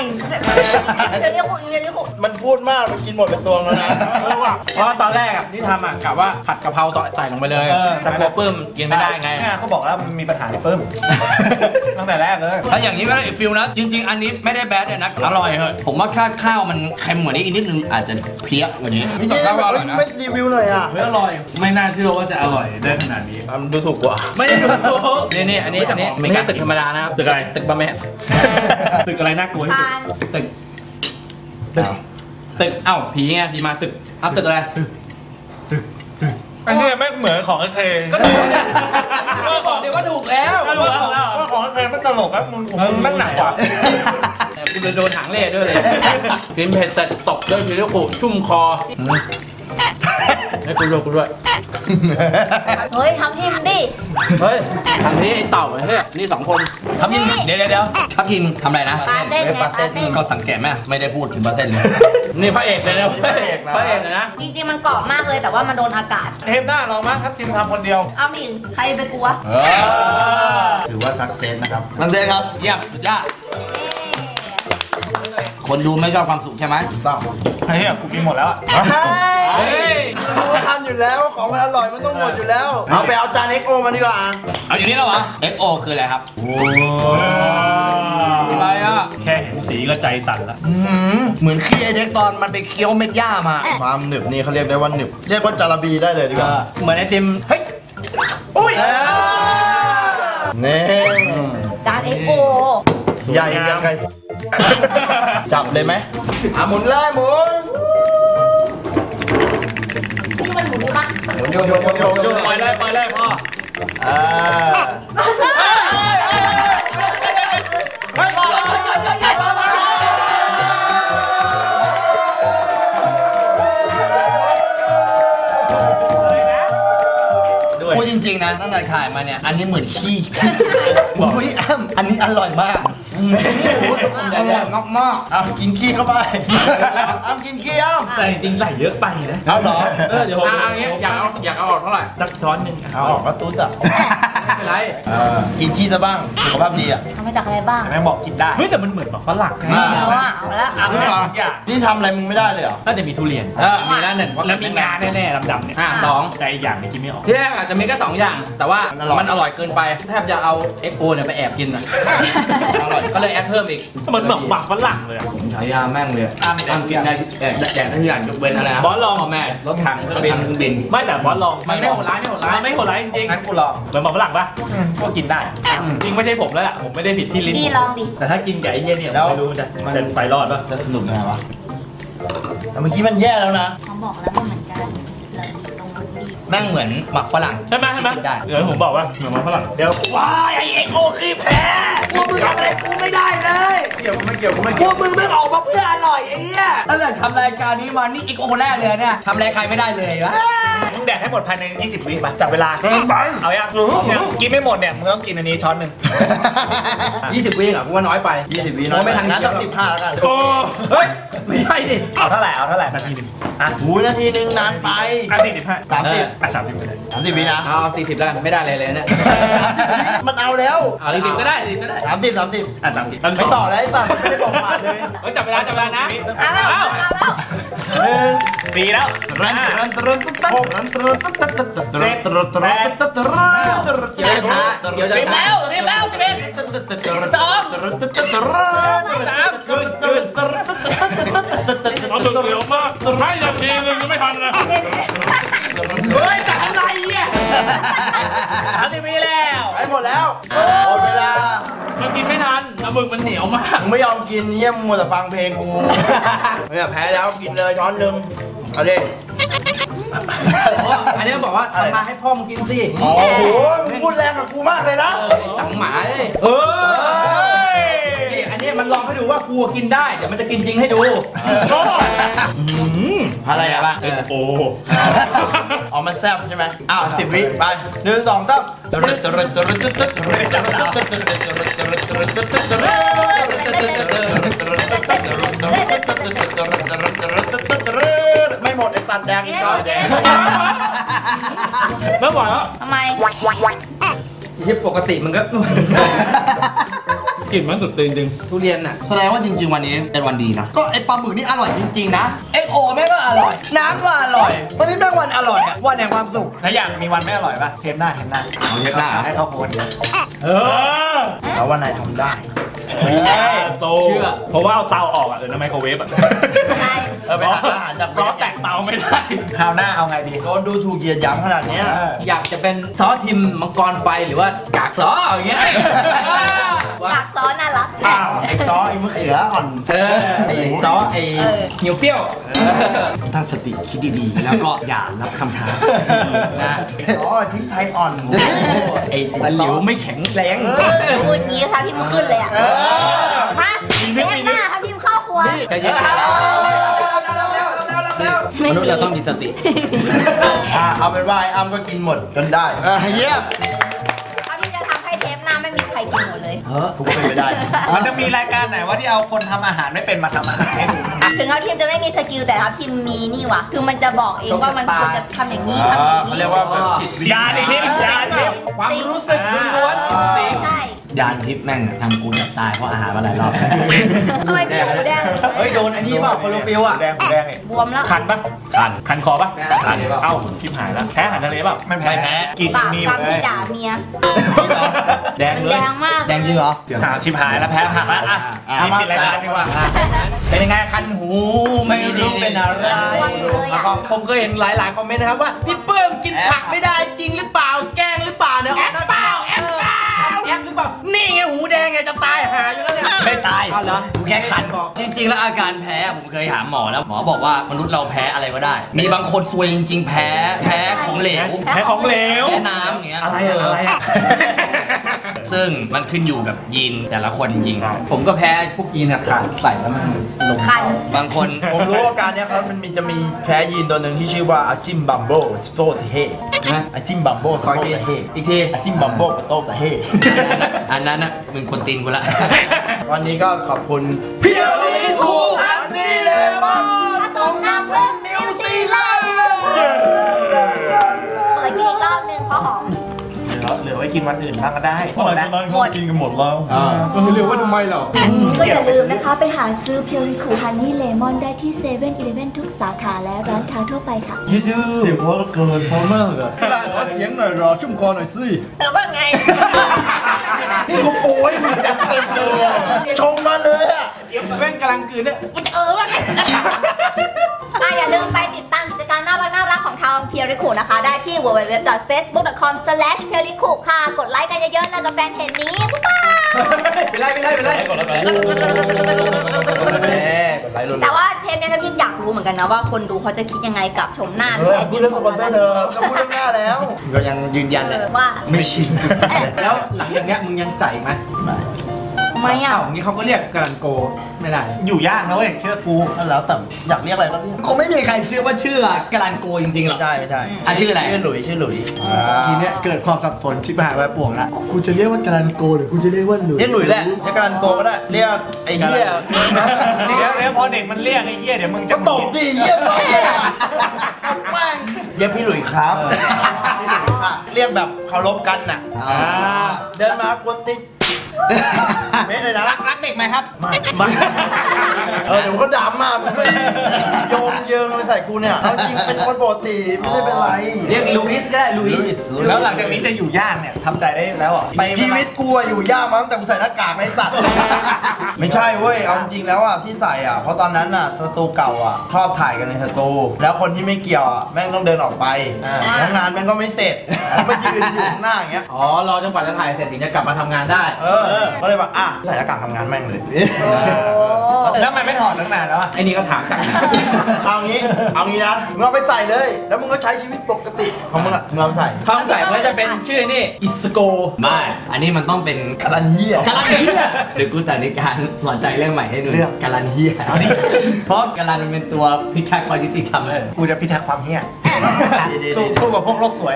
มันพูดมากมันกินหมดเป็นตัวแล้วนะเพราะตอนแรกที่ทำอ่ะกะว่าผัดกะเพราใส่ลงไปเลยแต่กลัวปื้มกินไม่ได้ไงเขาบอกแล้วมันมีปัญหาปื้มตั้งแต่แรกเลยถ้าอย่างนี้ก็ได้ฟิลนะจริงๆอันนี้ไม่ได้แบดเลยนะอร่อยเหอะผมว่าข้าวมันเค็มกว่านี้อีกนิดนึงอาจจะเพี้ยกว่านี้ไม่ต้องอร่อยนะไม่รีวิวเลยอ่ะไม่อร่อยไม่น่าเชื่อว่าจะอร่อยได้ขนาดนี้ดูถูกกว่าไม่ได้ดูถูกนี่อันนี้ไม่ใช่ตึกธรรมดานะครับตึกอะไรตึกบะแม่ตึกอะไรน่ากลัวที่สุดตึกเอ้าผีไงผีมาตึกเอาตึกอะไรอันนี้ไม่เหมือนของเคก็ถูกเนี่ยบอกเลยว่าถูกแล้วว่าของเคมันตลกครับมันหนักกว่าคุณเลยโดนหางเล่ด้วยเลยกินเผ็ดเสร็จตกด้วยเพียวริคุชุ่มคอ ให้กูด้วยเฮ้ยทำทีมดิเฮ้ยทำนี้เต่าไอ้เนี่ยนี่สองคนทำยิงเดี๋ยวทำยิงทำอะไรนะปาเต้นปาเต้นก็สังเกตไหมไม่ได้พูดถึงปาเต้นเลยนี่พระเอกเลยนะพระเอกนะจริงๆมันเกาะมากเลยแต่ว่ามันโดนอากาศเทปหน้าลองมั้งครับทีมทำคนเดียวเอาหนิใครไปกลัวถือว่าสักเซนนะครับสักเซนครับเยี่ยมสุดยอดคนดูไม่ชอบความสุขใช่ไหมต้องไอ้เหี้ยกูกินหมดแล้วทำอยู่แล้วของมันอร่อยมันต้องหมดอยู่แล้วเอาไปเอาจาน XO มาดีกว่าเอาอยู่นี่แล้วเหรอ XO คืออะไรครับอะไรอ่ะแค่เห็นสีก็ใจสั่นละเหมือนขี้ไอเด็กตอนมันไปเคี้ยวเม็ดหญ้ามาความหนึบนี่เขาเรียกได้ว่าหนึบเรียกว่าจาระบีได้เลยดีกว่าเหมือนไอติมเฮ้ยอุ้ยเนี่ยจาน XO ใหญ่ยังไงจับเลยไหมหมุนเลยหมุนนี่มันหมุนปะหมุนโยนไปเลยพ่อพูดจริงๆนะตั้งแต่ขายมาเนี่ยอันนี้เหมือนขี้อุ้ยอ้ำอันนี้อร่อยมากอร่อยมากๆเอากินขี้เข้าไปเอากินขี้เอาแต่จริงใส่เยอะไปนะเอาหรอเดี๋ยวผมอยากเอาออกเท่าไหร่สักช้อนหนึ่งเอาออกก็ตุ้ดอ่ะไม่เป็นไรกินขี้ซะบ้างสุขภาพดีอ่ะทำมาจากอะไรบ้างแม่บอกกินได้เฮ้ยแต่มันเหมือนแบบฝรั่งเอาละเอาละนี่ทำอะไรมึงไม่ได้เลยเหรอน่าจะมีทุเรียนมีนั่นหนึ่งแล้วมีงาแน่ๆดำๆเนี่ยสองแต่อีกอย่างไม่กินไม่ออกที่แรกอาจจะมีแค่สองอย่างแต่ว่ามันอร่อยเกินไปแทบจะเอาXOเนี่ยไปแอบกินอ่ะอร่อยก็เลยแอดเพิ่มอีกมันแบบปักฝรั่งเลยอ่ะฉายาแม่งเลยตั้งกินได้แดดทั้งอย่างยกเว้นอะไรนะบอสลองแม่รถถังเครื่องบินไม่แต่บอสลองไม่โหดร้ายจริงงั้นกูลองเหมือนปักฝรั่งปะก็กินได้จริงไม่ใช่ผมแล้วล่ะผมไม่ได้ผิดที่ลิ้นแต่ถ้ากินไก่เย็นเนี่ยไม่รู้มันจะไปรอดปะจะสนุกไงวะแต่เมื่อกี้มันแย่แล้วนะเขาบอกแล้วว่าเหมือนกันนั่งเหมือนหมักฝรั่งใช่ไหมได้เดี๋ยวผมบอกว่าเหมือนหมักฝรั่งเดี๋ยวว้ายไอXOขี้แพ้พวกมึงทำอะไรกูไม่ได้เลยเกี่ยวกูไม่พวกมึงไม่ออกมาเพื่ออร่อยไอ้เนี่ยตั้งแต่ทำรายการนี้มานี่XOแรกเลยเนี่ยทำอะไรใครไม่ได้เลยวะมึงแดกให้หมดภายใน20วินาทีจับเวลาเอาอย่างกินไม่หมดเนี่ยมึงต้องกินอันนี้ช้อนหนึ่ง20วินาทีเหรอกูว่าน้อยไป20วินาทีผมไม่ทางนั้นต้อง15แล้วกันโอ้เฮ้ยไม่ใช่ดิเอาเท่าไหร่นาทีนึงอ่ะหูนาทีนึงนานไป30วินาทีเอา40แล้วไม่ได้เลยเนี่ยมันเอาแล้วเอา40ก็ได้30อ่ะ30ไปต่อเลยป่ะไม่ได้บอกผ่านเลยเฮ้ยจับเวลานะเอา4แล้วเร็ว11 12 13เร็วมากให้นาทีนึงยังไม่ทันนะเฮ้ยจากอะไรเนี่ยเอาทีวีแล้วไอ้หมดแล้วหมดเวลามันกินไม่นานแล้วมึงมันเหนียวมากไม่ยอมกินเนี่ยมัวแต่ฟังเพลงกูเนี่ยแพ้แล้วกินเลยช้อนหนึ่งเอาดิอันนี้บอกว่าทำมาให้พ่อมึงกินสิโอ้โหมึงพูดแรงกับกูมากเลยนะสั่งหมาเลยอันนี้มันลองให้ดูว่ากูกินได้เดี๋ยวมันจะกินจริงให้ดูอะไรอ่ะโอ้อ๋อมันแซ่บใช่ไหมอ้าว10วิไป1 2 3ไม่หมดไอ้สัตว์แดงอีกแล้วไม่ไหวแล้วทำไมที่ปกติมันก็กลิ่นมันสุดจริงๆทุเรียนน่ะแสดงว่าจริงๆวันนี้เป็นวันดีนะก็ไอปลาหมึกนี่อร่อยจริงๆนะXOแม่ก็อร่อยน้ำก็อร่อยวันนี้แม่งวันอร่อยอ่ะวันแห่งความสุขถ้าอยากมีวันไม่อร่อยป่ะเทปหน้าเอาเทปหน้าให้เขาโพสแล้ววันไหนทำได้เชื่อเพราะว่าเอาเตาออกอ่ะทำไมโครเวฟอ่ะเพราะอาหารจากซอสแตกเตาไม่ได้คราวหน้าเอาไงดีโดนดูถูกเหยียดหยามขนาดนี้อยากจะเป็นซอสทิมมังกรไฟหรือว่ากากซออย่างเงี้ยกากซอน่ารักไอ้ซอไอ้มะเขืออ่อนไอ้ซอไอ้เหนียวเปรี้ยวตั้งสติคิดดีๆแล้วก็อย่ารับคำท้านะอ๋อทิ้งไทยอ่อนไอ้เหลียวไม่แข็งแรงพูดงี้ค่ะที่มันขึ้นเลยอ่ะมาเทปหน้าค่ะทีมข้าวครัว มนุษย์เราต้องมีสติเอาเป็นว่าอ้ำก็กินหมดจนได้เยี่ยมเอาที่จะทำให้เทปหน้าไม่มีใครกินหมดเลยทุกคนเป็นไปได้มันจะมีรายการไหนว่าที่เอาคนทำอาหารไม่เป็นมาทำอาหารให้ดูถึงทัพทีมจะไม่มีสกิลแต่ทัพทีมมีนี่วะคือมันจะบอกเองว่ามันควรจะทำอย่างนี้ทำอย่างนี้เรียกว่าแบบจิตวิญญาณทิพย์ความรู้สึกล้วนใช่ยานทิพย์แม่งทำกูแบบตายเพราะอาหารมาหลายรอบทำไมกินหมูแดงเฮ้ยโดนอันนี้เปล่าคอโลฟิลอ่ะหมูแดงบวมแล้วคันปะคันคอปะคันเอ้าชิบหายแล้วแพ้อาหารทะเลเปล่าไม่แพ้กินมีกำที่ด่าเมียแดงเลยแดงมากแดงจริงเหรอชิบหายแล้วแพ้ผักแล้วอ่ะมาเป็นรายการดีกว่าเป็นยังไงคันหูไม่รู้เป็นอะไรผมเคยเห็นหลายๆคอมเมนต์นะครับว่าพี่เปิ้มกินผักไม่ได้จริงหรือเปล่าแกล้งหรือเปล่าเนี่ยแอปหรือเปล่านี่ไงหูแดงไงจะตายหาอยู่แล้วเนี่ยไม่ตายเหรอแค่คันบอกจริงๆแล้วอาการแพ้ผมเคยหาหมอแล้วหมอบอกว่ามนุษย์เราแพ้อะไรก็ได้มีบางคนซวยจริงๆแพ้ของเหลวแพ้ของเหลวแพ้น้ำอย่างเงี้ยอะไรอะซึ่งมันขึ้นอยู่กับยีนแต่ละคนจริงผมก็แพ้พวกยีนขาดใส่แล้วมันลงบางคนผมรู้ว่าการเนี้ยครับมันจะมีแพ้ยีนตัวหนึ่งที่ชื่อว่าอาซิมบัมโบสโตเทเฮอาซิมบัมโบสโตเทเฮอีกทีอาซิมบัมโบสโตเทเฮอันนั้นนะมึงคนตีนกูละวันนี้ก็ขอบคุณเพียวดีทูอันนี้เลยมั้งผสมน้ำผึ้งนิวซีแลนด์เปิดอีกรอบหนึ่งเขาหอมเหลือไว้กินวันอื่นบ้างก็ได้หมดแล้วกินกันหมดแล้วไม่เหลือว่าทำไมหรอก็อย่าลืมนะคะไปหาซื้อเพียวริคูฮันนี่เลมอนได้ที่7-Elevenทุกสาขาและร้านค้าทั่วไปค่ะเสียงเพราะเกินเพราะมากเลยขอเสียงหน่อยรอชุ่มคอหน่อยสิแต่ว่าไงนี่กูโอยมันจะเต็มเลยชมมาเลยอ่ะเสียงแว่นกำลังกืนเนี่ยมันจะว่าไงอย่าลืมไปติดตามกิจกรรมน่ารักของทางเพียวริคูนะคะได้ที่ www.facebook.com/PiaRiku ค่ะกดไลค์กันเยอะๆแล้วกับแฟนเพจนี้ปุ๊บป้าไปไล่กดไลค์แต่ว่าเทปนี้ทัพทีมอยากรู้เหมือนกันนะว่าคนดูเขาจะคิดยังไงกับชมหน้าแท้จริงของมันเธอจะพูดหน้าแล้วก็ยังยืนยันว่าไม่ชินแล้วหลังอย่างเงี้ยมึงยังใจไหมไม่เอาอย่างนี้เขาก็เรียกการันโกไม่ได้อยู่ยากนะเว้ยเชื่อกูแล้วแต่อยากเรียกอะไรก็เรียกคงไม่มีใครเชื่อว่าชื่อการันโกจริงๆหรอกใช่ชื่ออะไรชื่อหลุยทีเนี้ยเกิดความสับสนชิบหายไปป่วงละกูจะเรียกว่าการันโกหรือกูจะเรียกว่าหลุยแหละจะการันโกก็ได้เรียกไอ้เหี้ยเดี๋ยวพอเด็กมันเรียกไอ้เหี้ยเดี๋ยวมึงจะตบตีเหี้ยต่อเรียกพี่หลุยครับเรียกแบบเคารพกันน่ะเดินมากวนติ๊กไม่เลยนะรักเด็กไหมครับมาเดี๋ยวก็ด่ามากโยมเยิงลงไปใส่กูเนี่ยเอาจริงเป็นคนปกติไม่ได้เป็นไรเรียกลุยส์ก็ได้ลุยส์แล้วหลังจากนี้จะอยู่ยากเนี่ยทำใจได้แล้วอ่ะชีวิตกูอยู่ยากมั้งแต่กูใส่หน้ากากในสัตว์ไม่ใช่เว้ยเอาจริงแล้วอ่ะที่ใส่อ่ะเพราะตอนนั้นอ่ะสตูเก่าอ่ะชอบถ่ายกันในสตูแล้วคนที่ไม่เกี่ยวอ่ะแม่งต้องเดินออกไปแล้วงานแม่งก็ไม่เสร็จมายืนอยู่ข้างหน้าอย่างเงี้ยอ๋อรอจนกว่าจะถ่ายเสร็จถึงจะกลับมาทำงานได้ก็เลยว่าอ่ะใส่หน้ากากทำงานแม่งเลยแล้วมันไม่ถอดตั้งนานแล้วไอ้นี่ก็ถามกันเอางี้นะมึงเอาไปใส่เลยแล้วมึงก็ใช้ชีวิตปกติของมึงอะมึงเอาใส่ถ้าใส่มันจะเป็นชื่อนี่อิสโกไม่อันนี้มันต้องเป็นการันเฮียเดี๋ยวกูจัดในการสอนใจเรื่องใหม่ให้หนูเรื่องการันเฮียเพราะการันมันเป็นตัวพิทักษ์ความยุติธรรมเลยกูจะพิทักษ์ความเฮียสู้กับพวกโลกสวย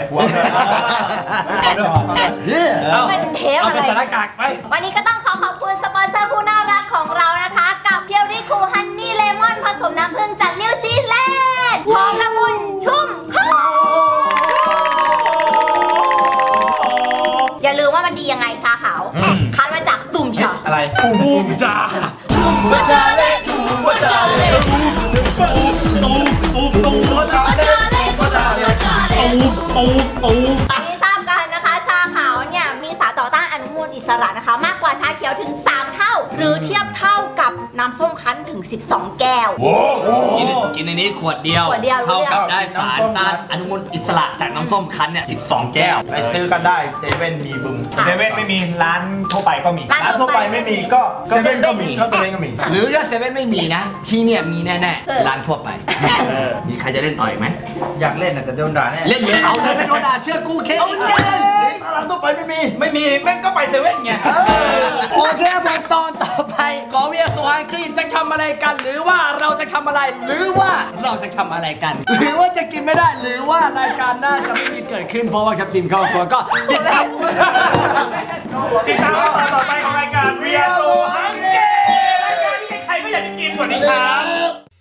เอาเป็นสารกัดไปวันนี้ก็ต้องขอขอบคุณสปอนเซอร์ผู้น่ารักของเรานะคะกับเพียวริคูฮันนี่เลมอนผสมน้ำผึ้งจากนิวซีแลนด์หอมละมุนชุ่มคออย่าลืมว่ามันดียังไงชาขาวคัดมาจากตุ่มชาอะไรตุ่มชาสารนะคะมากกว่าชาเขียวถึง3เท่าหรือเทียบเท่ากับน้ำส้มคั้นถึง12แก้วกินในนี้ขวดเดียวเท่ากับได้สารต้านอนุมูลอิสระจากน้ำส้มคั้นเนี่ย12แก้วไปซื้อกันได้เซเว่นมีบึงเซเว่นไม่มีร้านทั่วไปก็มีร้านทั่วไปไม่มีก็เซเว่นก็มีหรือถ้าเซเว่นไม่มีนะที่เนี่ยมีแน่ๆร้านทั่วไปมีใครจะเล่นต่อยไหมอยากเล่นแต่โดนด่าแน่เล่นเยอะเอาเลยไม่โดนด่าเชื่อกูเคร้านทั่วไปไม่มีแม่งก็ไปเซเว่นไงโอเคไปตอนต่อไปขอเวียสุวรรณครีนจะทำอะไร กันหรือว่าเราจะทำอะไรหรือว่าเราจะทำอะไรกันหรือว่าจะกินไม่ได้หรือว่ารายการหน้าจะไม่มีเกิดขึ้นเพราะว่าครับทีมครอบครัวก็ติดตามต่อไปของรายการBRZOรายการที่ใครไม่อยากจะกินกว่านี้ครับ